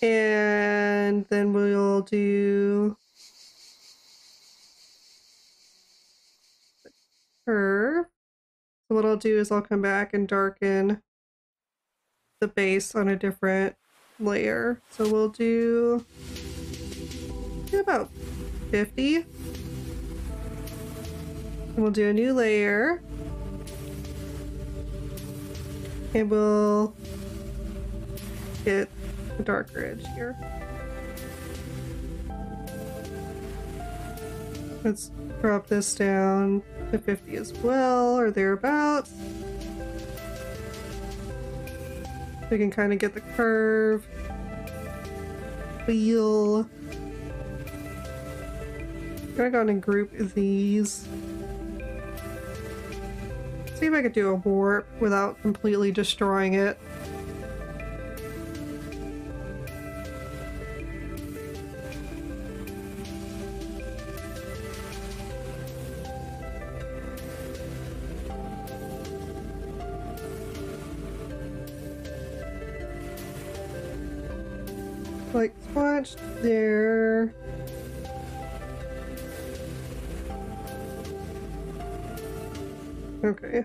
And then we'll do the curve. So what I'll do is I'll come back and darken the base on a different layer. So we'll do about fifty. And we'll do a new layer. And we'll get a darker edge here. Let's drop this down to fifty as well, or thereabouts. We can kind of get the curve, feel. I'm gonna go ahead and group these. See if I could do a warp without completely destroying it. Like splotched there. Okay.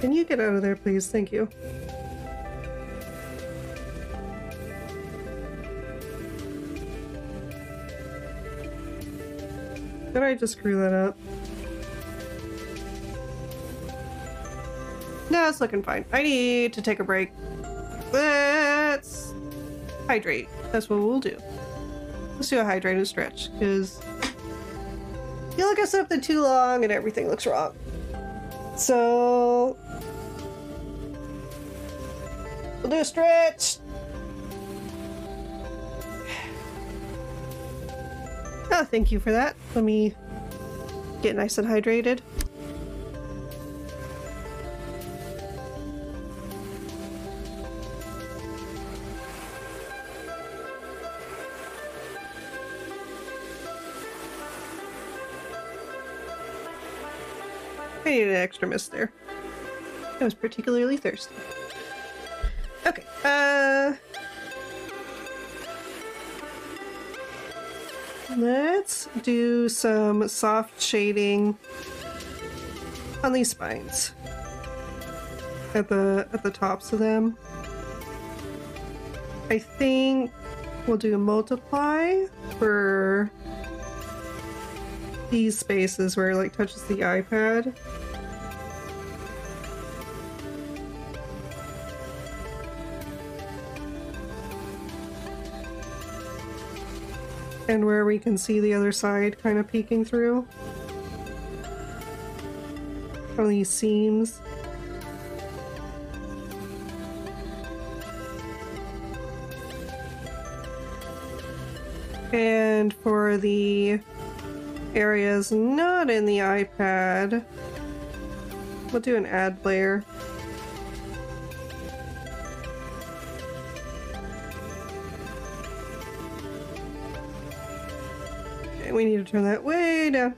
Can you get out of there, please? Thank you. Did I just screw that up? No, it's looking fine. I need to take a break. Let's hydrate. That's what we'll do. Let's do a hydrate and stretch, because you look at something too long and everything looks wrong. So we'll do a stretch. Oh, thank you for that. Let me get nice and hydrated. I needed an extra mist there. I was particularly thirsty. Okay, uh... let's do some soft shading on these spines at the at the tops of them. I think we'll do a multiply for these spaces where it like touches the iPad. And where we can see the other side kind of peeking through. From these seams. And for the areas not in the iPad, we'll do an add layer. We need to turn that way down.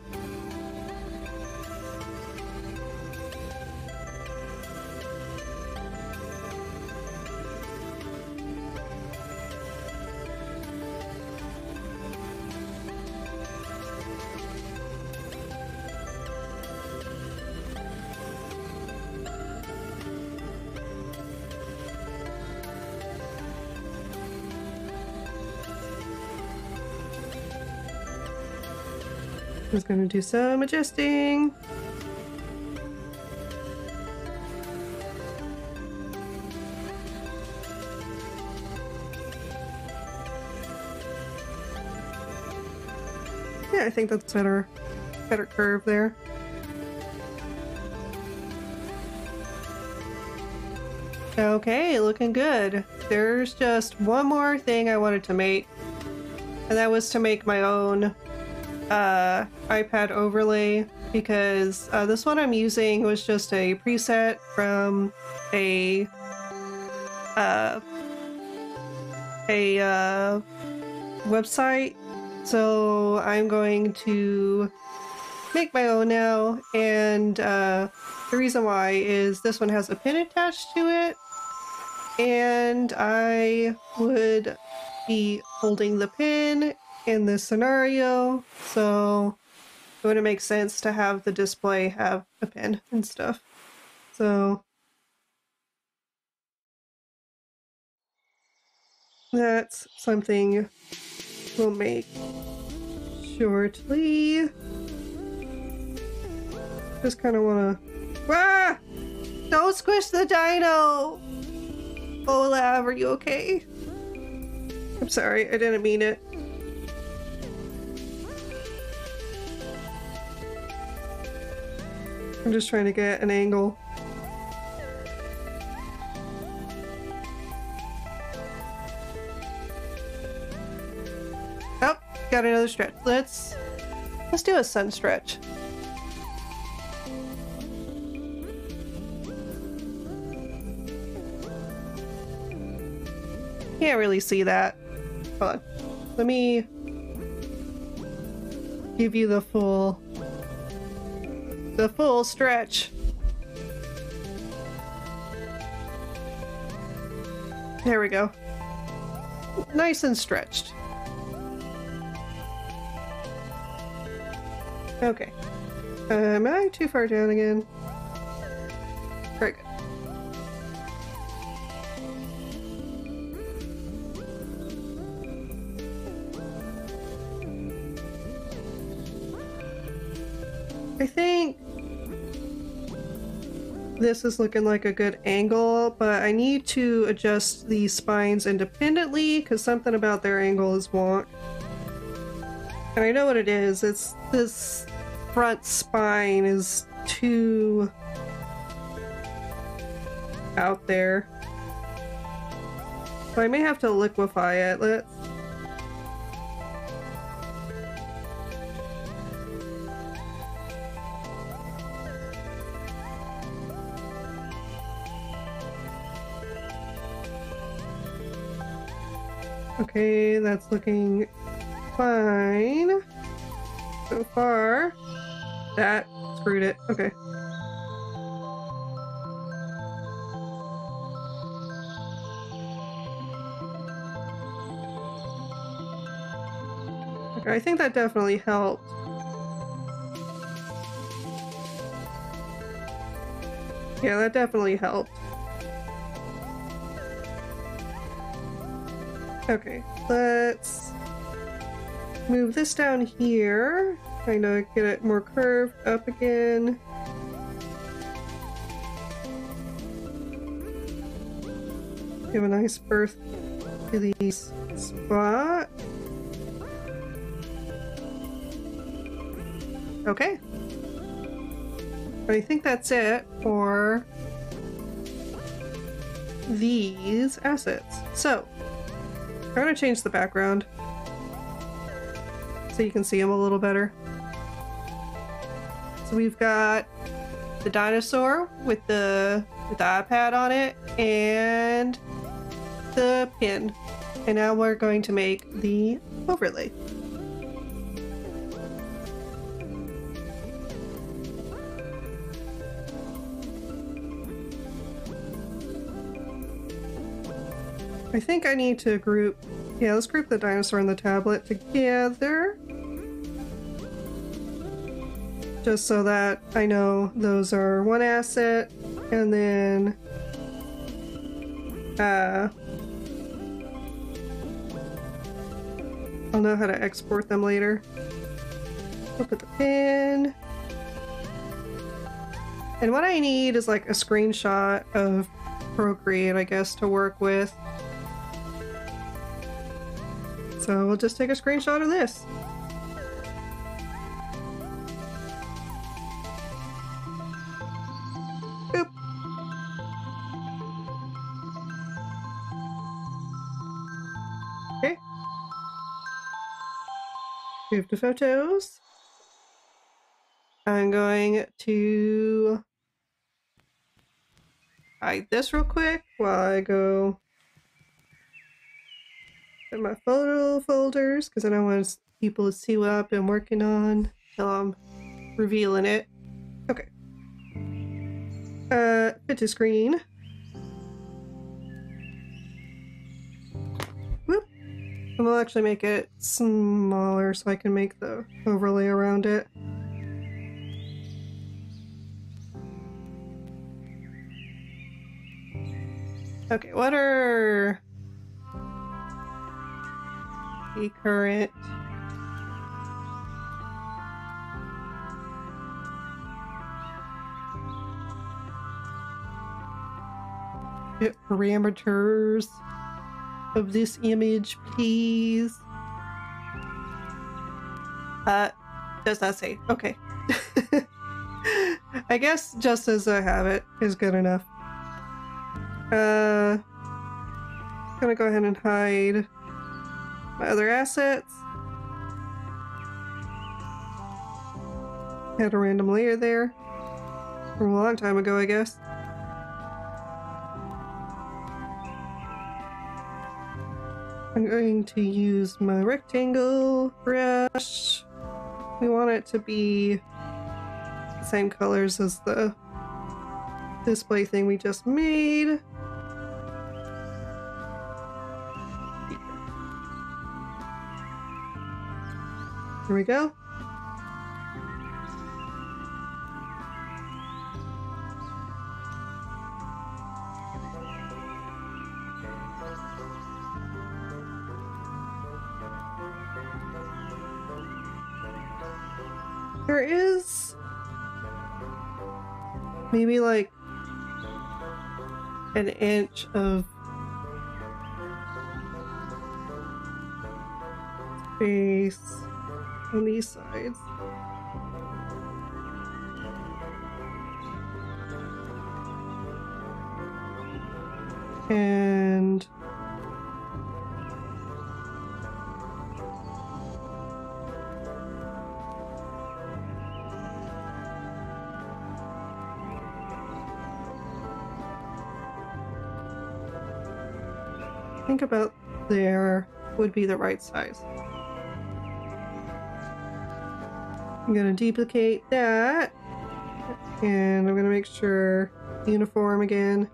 Is going to do some adjusting. Yeah, I think that's better, better curve there. Okay, looking good. There's just one more thing I wanted to make, and that was to make my own uh iPad overlay, because uh, this one I'm using was just a preset from a uh, a uh, website, so I'm going to make my own now. And uh, the reason why is this one has a pin attached to it, and I would be holding the pin in this scenario, so it wouldn't make sense to have the display have a pin and stuff. So that's something we'll make. shortly. Just kind of want to... Ah! Don't squish the dino! Olav, are you okay? I'm sorry, I didn't mean it. I'm just trying to get an angle. Oh, got another stretch. Let's let's do a sun stretch. Can't really see that. Hold on. Let me give you the full. The full stretch. There we go. Nice and stretched. Okay. Uh, am I too far down again? Very good. I think this is looking like a good angle, but I need to adjust the spines independently because something about their angle is wonk. And I know what it is. It's this front spine is too out there. So I may have to liquefy it. Let's Okay, that's looking fine so far. That screwed it. Okay. Okay, I think that definitely helped. Yeah, that definitely helped. Okay, let's move this down here, trying to get it more curved up again. Give a nice birth to the spot. Okay. I think that's it for these assets. So. I'm gonna change the background so you can see them a little better. So we've got the dinosaur with the with the iPad on it and the pin. And now we're going to make the overlay. I think I need to group, yeah, let's group the dinosaur and the tablet together. Just so that I know those are one asset, and then, uh, I'll know how to export them later. Look at the pin. And what I need is like a screenshot of Procreate, I guess, to work with. So we'll just take a screenshot of this. Boop. Okay. Move to photos. I'm going to hide this real quick while I go in my photo folders, because I don't want people to see what I've been working on till I'm revealing it. Okay. Uh, fit to screen. Whoop. And we'll actually make it smaller so I can make the overlay around it. Okay, what are... current input parameters of this image, please? Uh, does not say. Okay. I guess just as I have it is good enough. Uh, I'm gonna go ahead and hide my other assets. Had a random layer there from a long time ago, I guess. I'm going to use my rectangle brush. We want it to be the same colors as the display thing we just made. Here we go. There is maybe like an inch of space on these sides. And I think about there would be the right size. I'm gonna duplicate that, and I'm gonna make sure uniform again.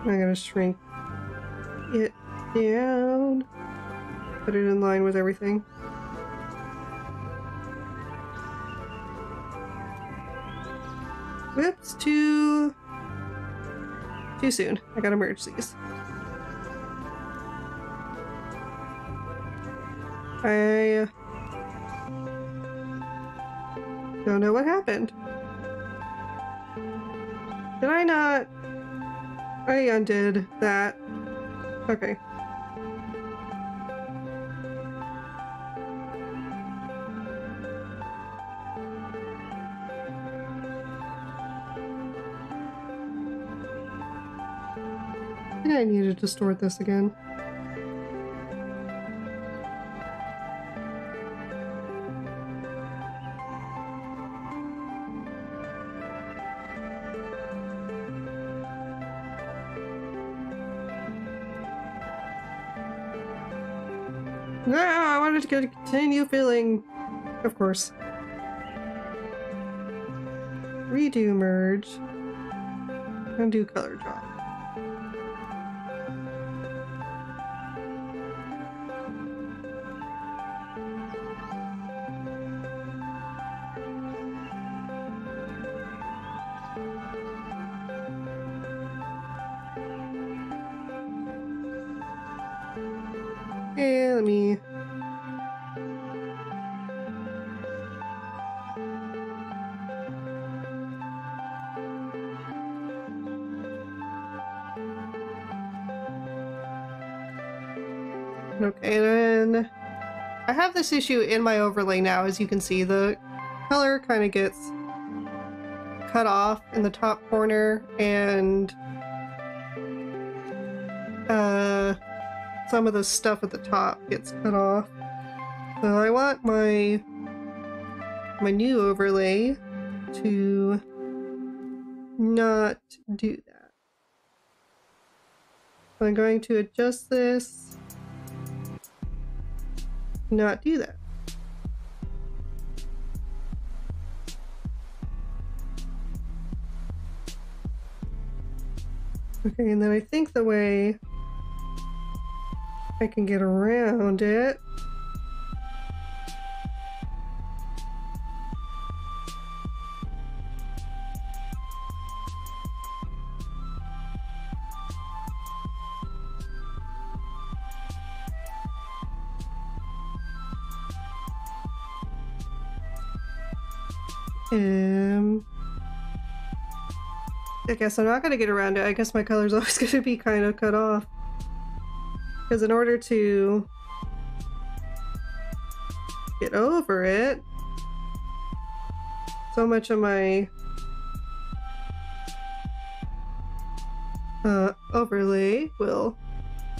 I'm gonna shrink it down, put it in line with everything. Whoops, too Too soon. I gotta merge these. I don't know what happened. Did I not? I undid that. Okay. I needed to store this again. No, I wanted to continue filling, of course. Redo merge. Undo color drop. This issue in my overlay now, as you can see, the color kind of gets cut off in the top corner, and uh, some of the stuff at the top gets cut off. So I want my my new overlay to not do that. So I'm going to adjust this. Not do that. Okay, and then I think the way I can get around it I guess I'm not gonna get around it. I guess my color's always gonna be kind of cut off. Because in order to get over it, so much of my uh, overlay will...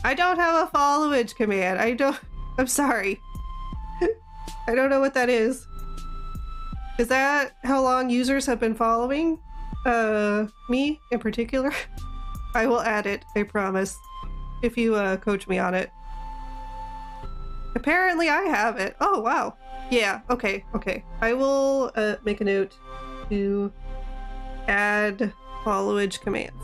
I don't have a followage command. I don't... I'm sorry. I don't know what that is. Is that how long users have been following uh, me in particular? I will add it, I promise, if you uh, coach me on it. Apparently I have it. Oh, wow. Yeah, okay, okay. I will uh, make a note to add followage commands.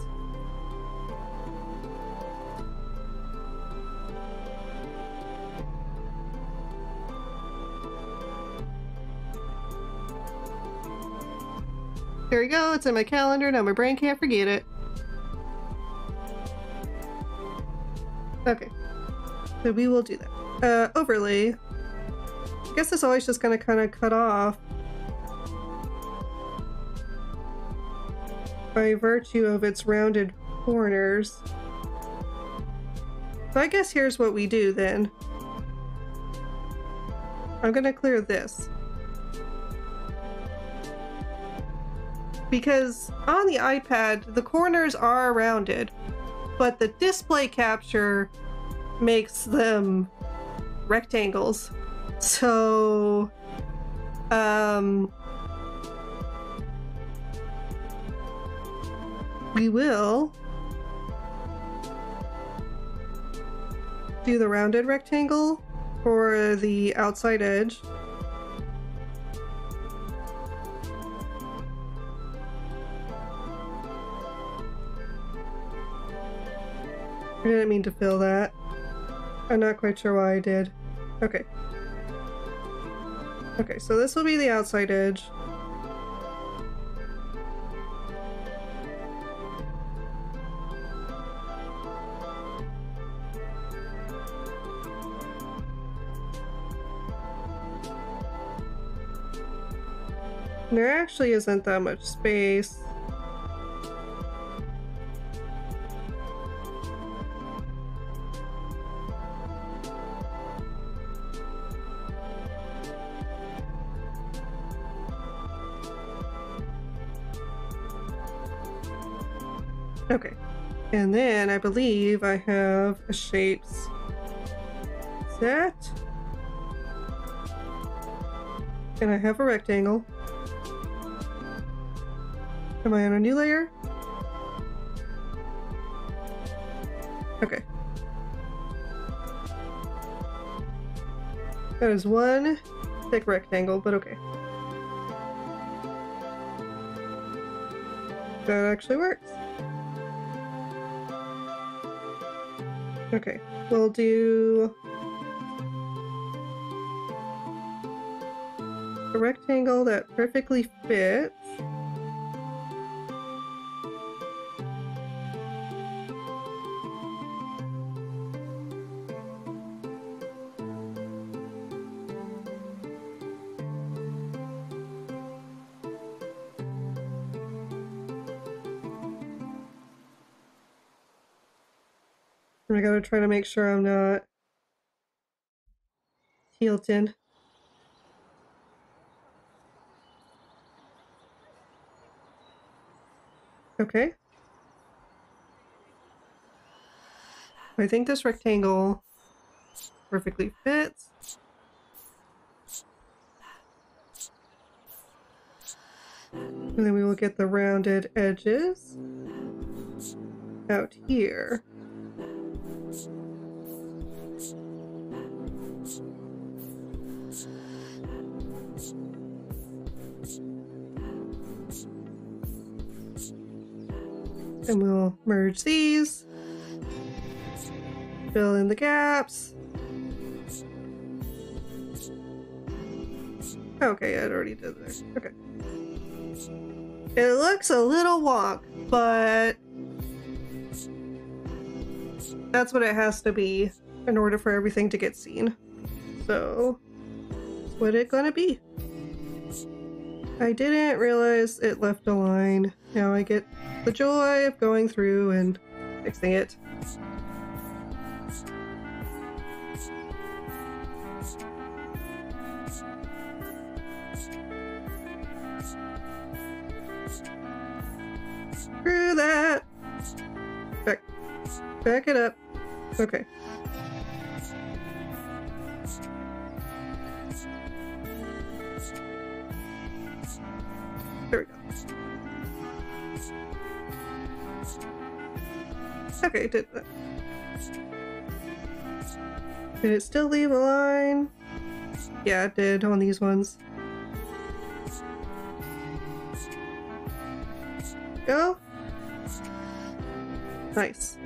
There we go, it's in my calendar, now my brain can't forget it. Okay, so we will do that. Uh, overlay. I guess it's always just gonna kind of cut off by virtue of its rounded corners. So I guess here's what we do then. I'm gonna clear this. Because on the iPad, the corners are rounded, but the display capture makes them rectangles. So, um, we will do the rounded rectangle for the outside edge. I didn't mean to fill that. I'm not quite sure why I did. Okay. Okay, so this will be the outside edge. And there actually isn't that much space. Okay, and then I believe I have a shapes set, and I have a rectangle. Am I on a new layer? Okay. That is one thick rectangle, but okay. That actually works. Okay, we'll do a rectangle that perfectly fits. I gotta try to make sure I'm not tilting. Okay. I think this rectangle perfectly fits. And then we will get the rounded edges out here. And we'll merge these, fill in the gaps. Okay, I'd already did that. Okay. It looks a little wonk, but that's what it has to be in order for everything to get seen. So, what's it gonna be? I didn't realize it left a line. Now I get the joy of going through and fixing it. Screw that! Back, back it up. Okay. There we go. Okay, it did that. Did it still leave a line? Yeah, it did on these ones. Go. Nice.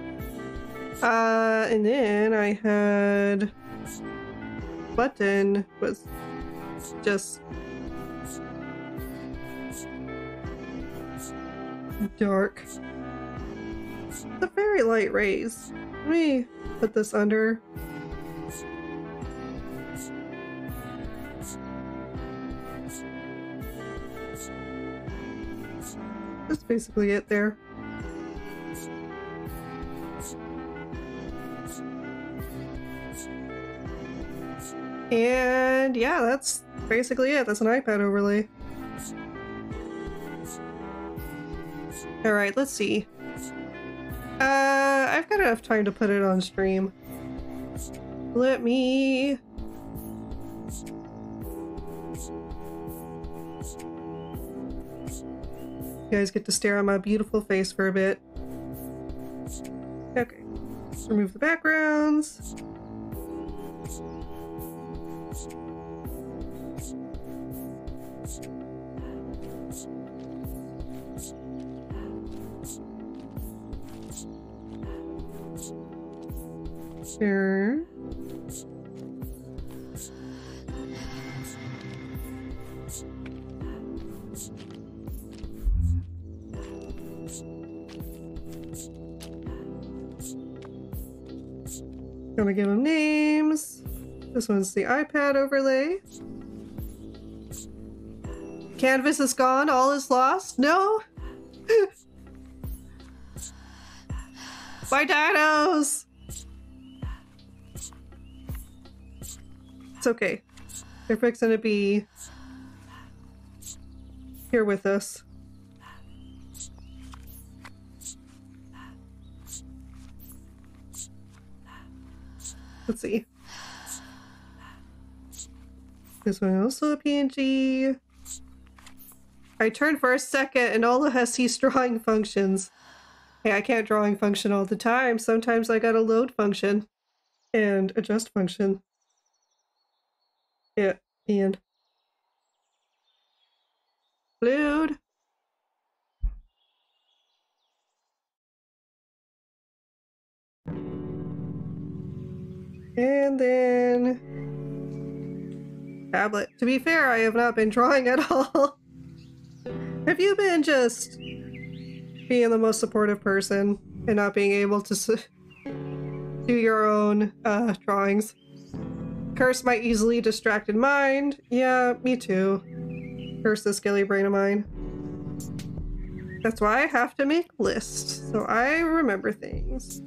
Uh, and then I had button was just dark. The very light rays. Let me put this under. That's basically it there. And yeah, that's basically it. That's an iPad overlay. All right, let's see. Uh, I've got enough time to put it on stream. Let me... You guys get to stare at my beautiful face for a bit. Okay, let's remove the backgrounds. Sure. Gonna give them names. This one's the iPad overlay. Canvas is gone, all is lost. No. My dinos. It's okay. They're fixing to be here with us. Let's see. This one also a P N G. I turned for a second and Ola has ceased drawing functions. Hey, I can't drawing function all the time. Sometimes I gotta load function and adjust function. Yeah, and glued. And then tablet. To be fair, I have not been drawing at all. Have you been just being the most supportive person and not being able to s do your own uh, drawings? Curse my easily distracted mind. Yeah, me too. Curse the skilly brain of mine. That's why I have to make lists, so I remember things.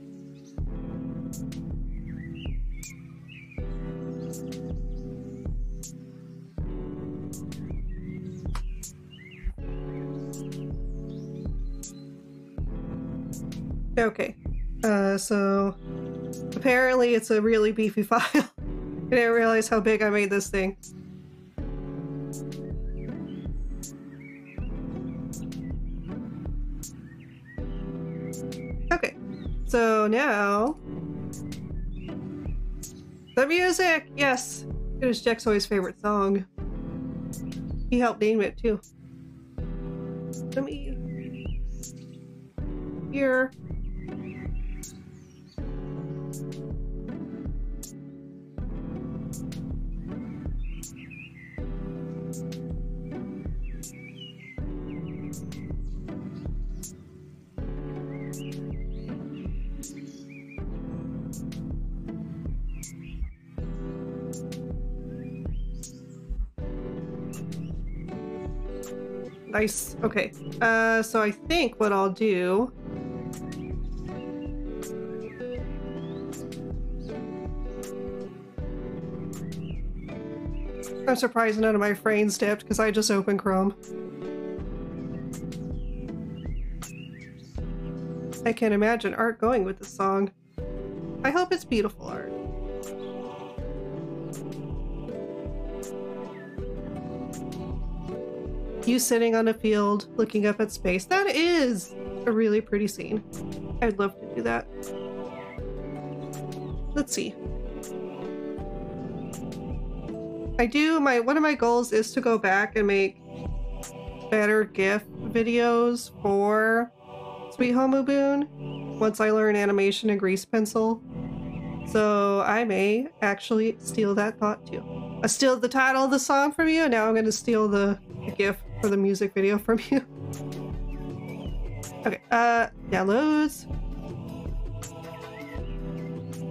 Okay, uh, so apparently it's a really beefy file. I didn't realize how big I made this thing. Okay, so now... The music! Yes! It is Juxoy's favorite song. He helped name it, too. Let me... Here. Nice. Okay. Uh, so I think what I'll do... I'm surprised none of my frames dipped because I just opened Chrome. I can't imagine art going with this song. I hope it's beautiful art. You sitting on a field looking up at space. That is a really pretty scene. I'd love to do that. Let's see. I do my one of my goals is to go back and make better GIF videos for Sweet Home Uboon once I learn animation and grease pencil. So I may actually steal that thought too. I steal the title of the song from you, and now I'm gonna steal the, the GIF for the music video from you. Okay, uh downloads.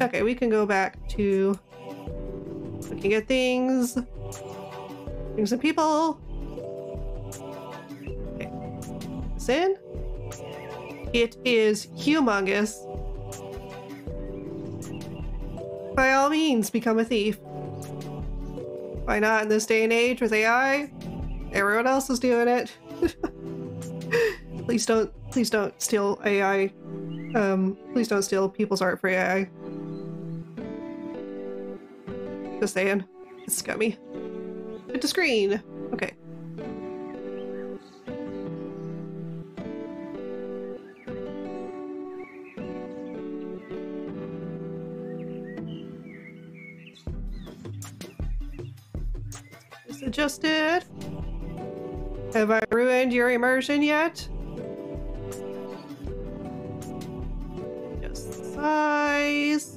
Okay, we can go back to looking at things, things and people. Okay, this in. It is humongous. By all means, become a thief. Why not in this day and age with A I? Everyone else is doing it. Please don't, please don't steal A I. Um, please don't steal people's art for A I. Just saying. It's scummy. Hit the screen. Okay. It's adjusted. Have I ruined your immersion yet? Just the size.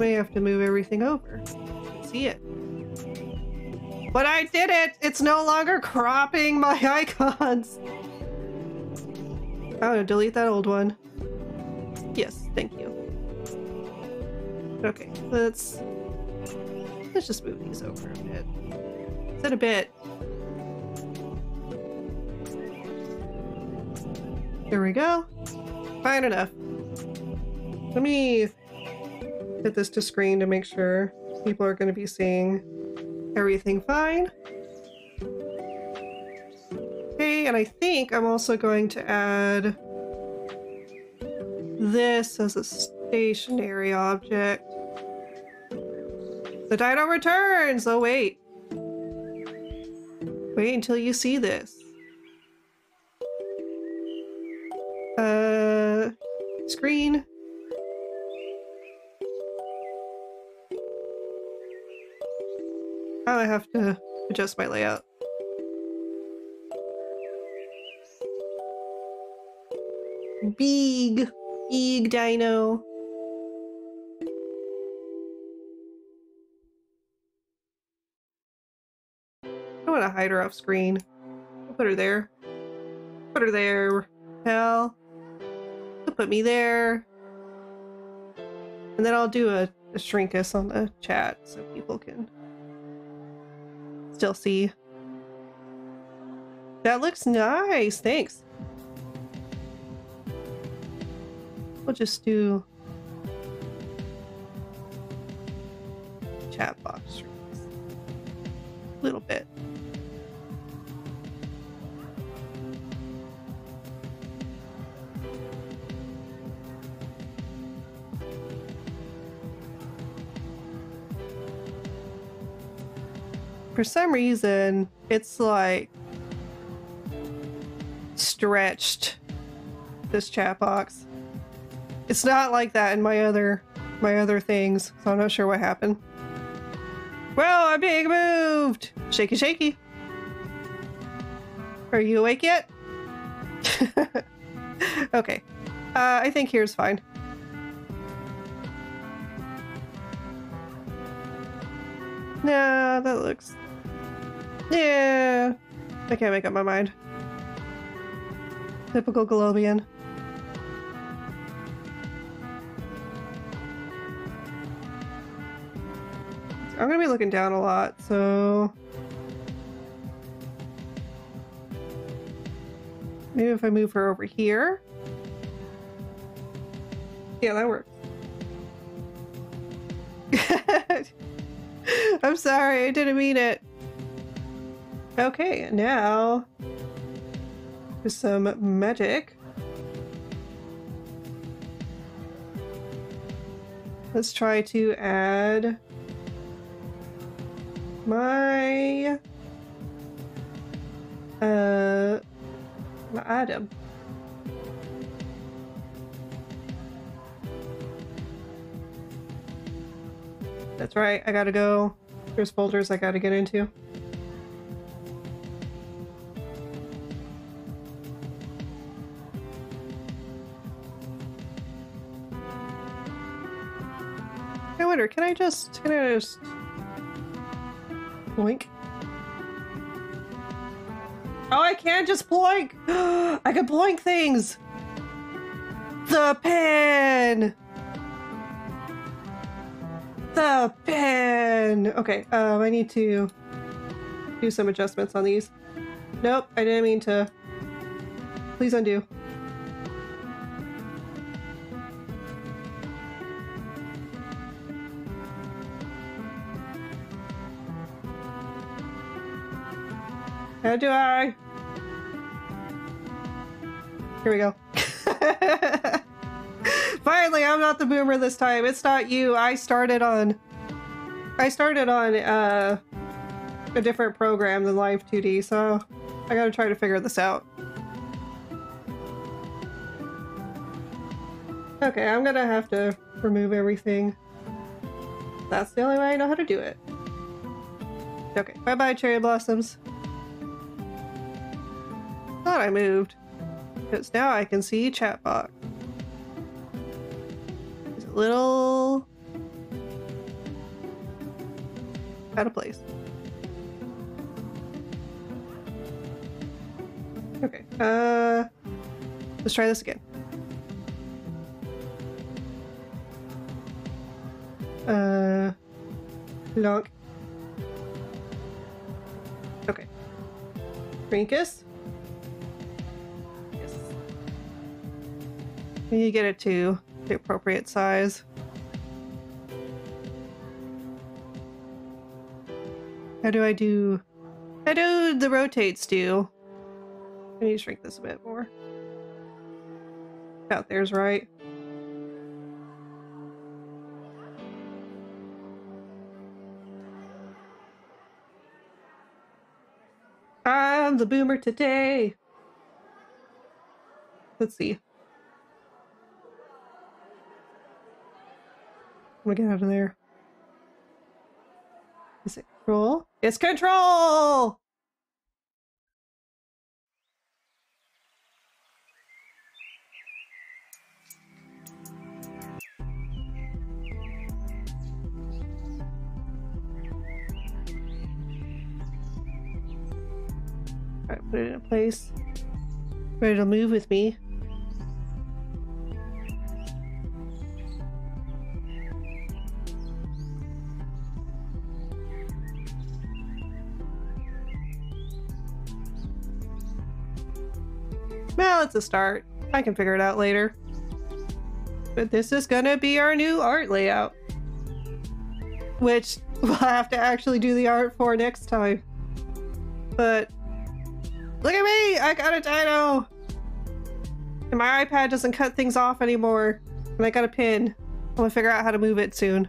May have to move everything over. See it. But I did it! It's no longer cropping my icons! I'm gonna delete that old one. Yes, thank you. Okay, let's... Let's just move these over a bit. Is that a bit? There we go. Fine enough. Let me... Hit this to screen to make sure people are going to be seeing everything fine. Okay, and I think I'm also going to add this as a stationary object. The dino returns! Oh, wait. Wait until you see this. Uh, screen. I have to adjust my layout. Big, big dino. I want to hide her off screen. I'll put her there. Put her there. Hell, I'll put me there. And then I'll do a, a shrinkus on the chat so people can still see. That looks nice, thanks. We'll just do chat box a little bit. For some reason, it's like stretched, this chat box. It's not like that in my other my other things, so I'm not sure what happened. Well, I'm being moved! Shaky, shaky. Are you awake yet? Okay. Uh, I think here's fine. Nah, that looks... Yeah, I can't make up my mind. Typical Globian. I'm gonna be looking down a lot, so... Maybe if I move her over here? Yeah, that works. I'm sorry, I didn't mean it. Okay, now... for some magic. Let's try to add... my... Uh... my item. That's right, I gotta go. There's folders I gotta get into. I wonder, can I just... can I just... boink? Oh, I can't just boink! I can boink things! The pen! The pen! Okay, um, I need to do some adjustments on these. Nope, I didn't mean to. Please undo. How do I? Here we go. Finally, I'm not the boomer this time. It's not you. I started on... I started on uh, a different program than Live two D, so I gotta try to figure this out. Okay, I'm gonna have to remove everything. That's the only way I know how to do it. Okay, bye-bye, cherry blossoms. Thought I moved, because now I can see chat box. It's a little out of place. Okay, uh, let's try this again. Uh, log. Okay, Rinkus. You get it to the appropriate size. How do I do? How do the rotates do? I need to shrink this a bit more. About there's right. I'm the boomer today. Let's see. I'm gonna get out of there. Is it control? It's control! Alright, put it in place. Ready to move with me. Well, it's a start. I can figure it out later. But this is gonna be our new art layout, which we'll have to actually do the art for next time. But look at me! I got a dino! And my iPad doesn't cut things off anymore. And I got a pin. I'm gonna figure out how to move it soon.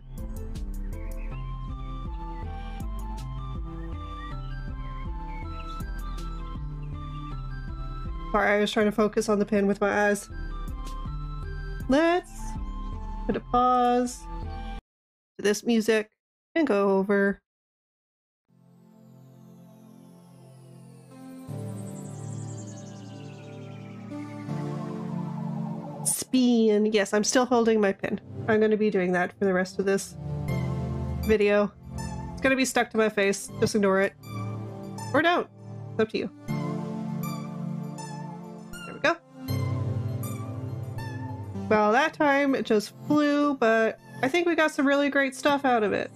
Sorry, I was trying to focus on the pin with my eyes. Let's put a pause to this music and go over. Spin. Yes, I'm still holding my pin. I'm going to be doing that for the rest of this video. It's going to be stuck to my face. Just ignore it. Or don't. It's up to you. Well, that time it just flew, but I think we got some really great stuff out of it.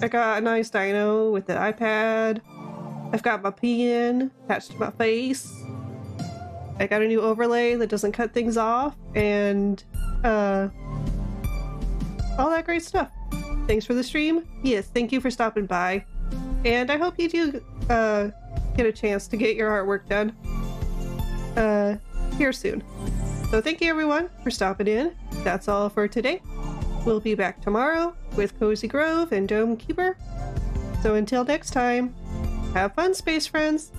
I got a nice dino with the iPad. I've got my pen attached to my face. I got a new overlay that doesn't cut things off, and uh, all that great stuff. Thanks for the stream. Yes, thank you for stopping by. And I hope you do uh, get a chance to get your artwork done uh, here soon. So thank you everyone for stopping in. That's all for today. We'll be back tomorrow with Cozy Grove and Dome Keeper. So until next time, have fun, space friends!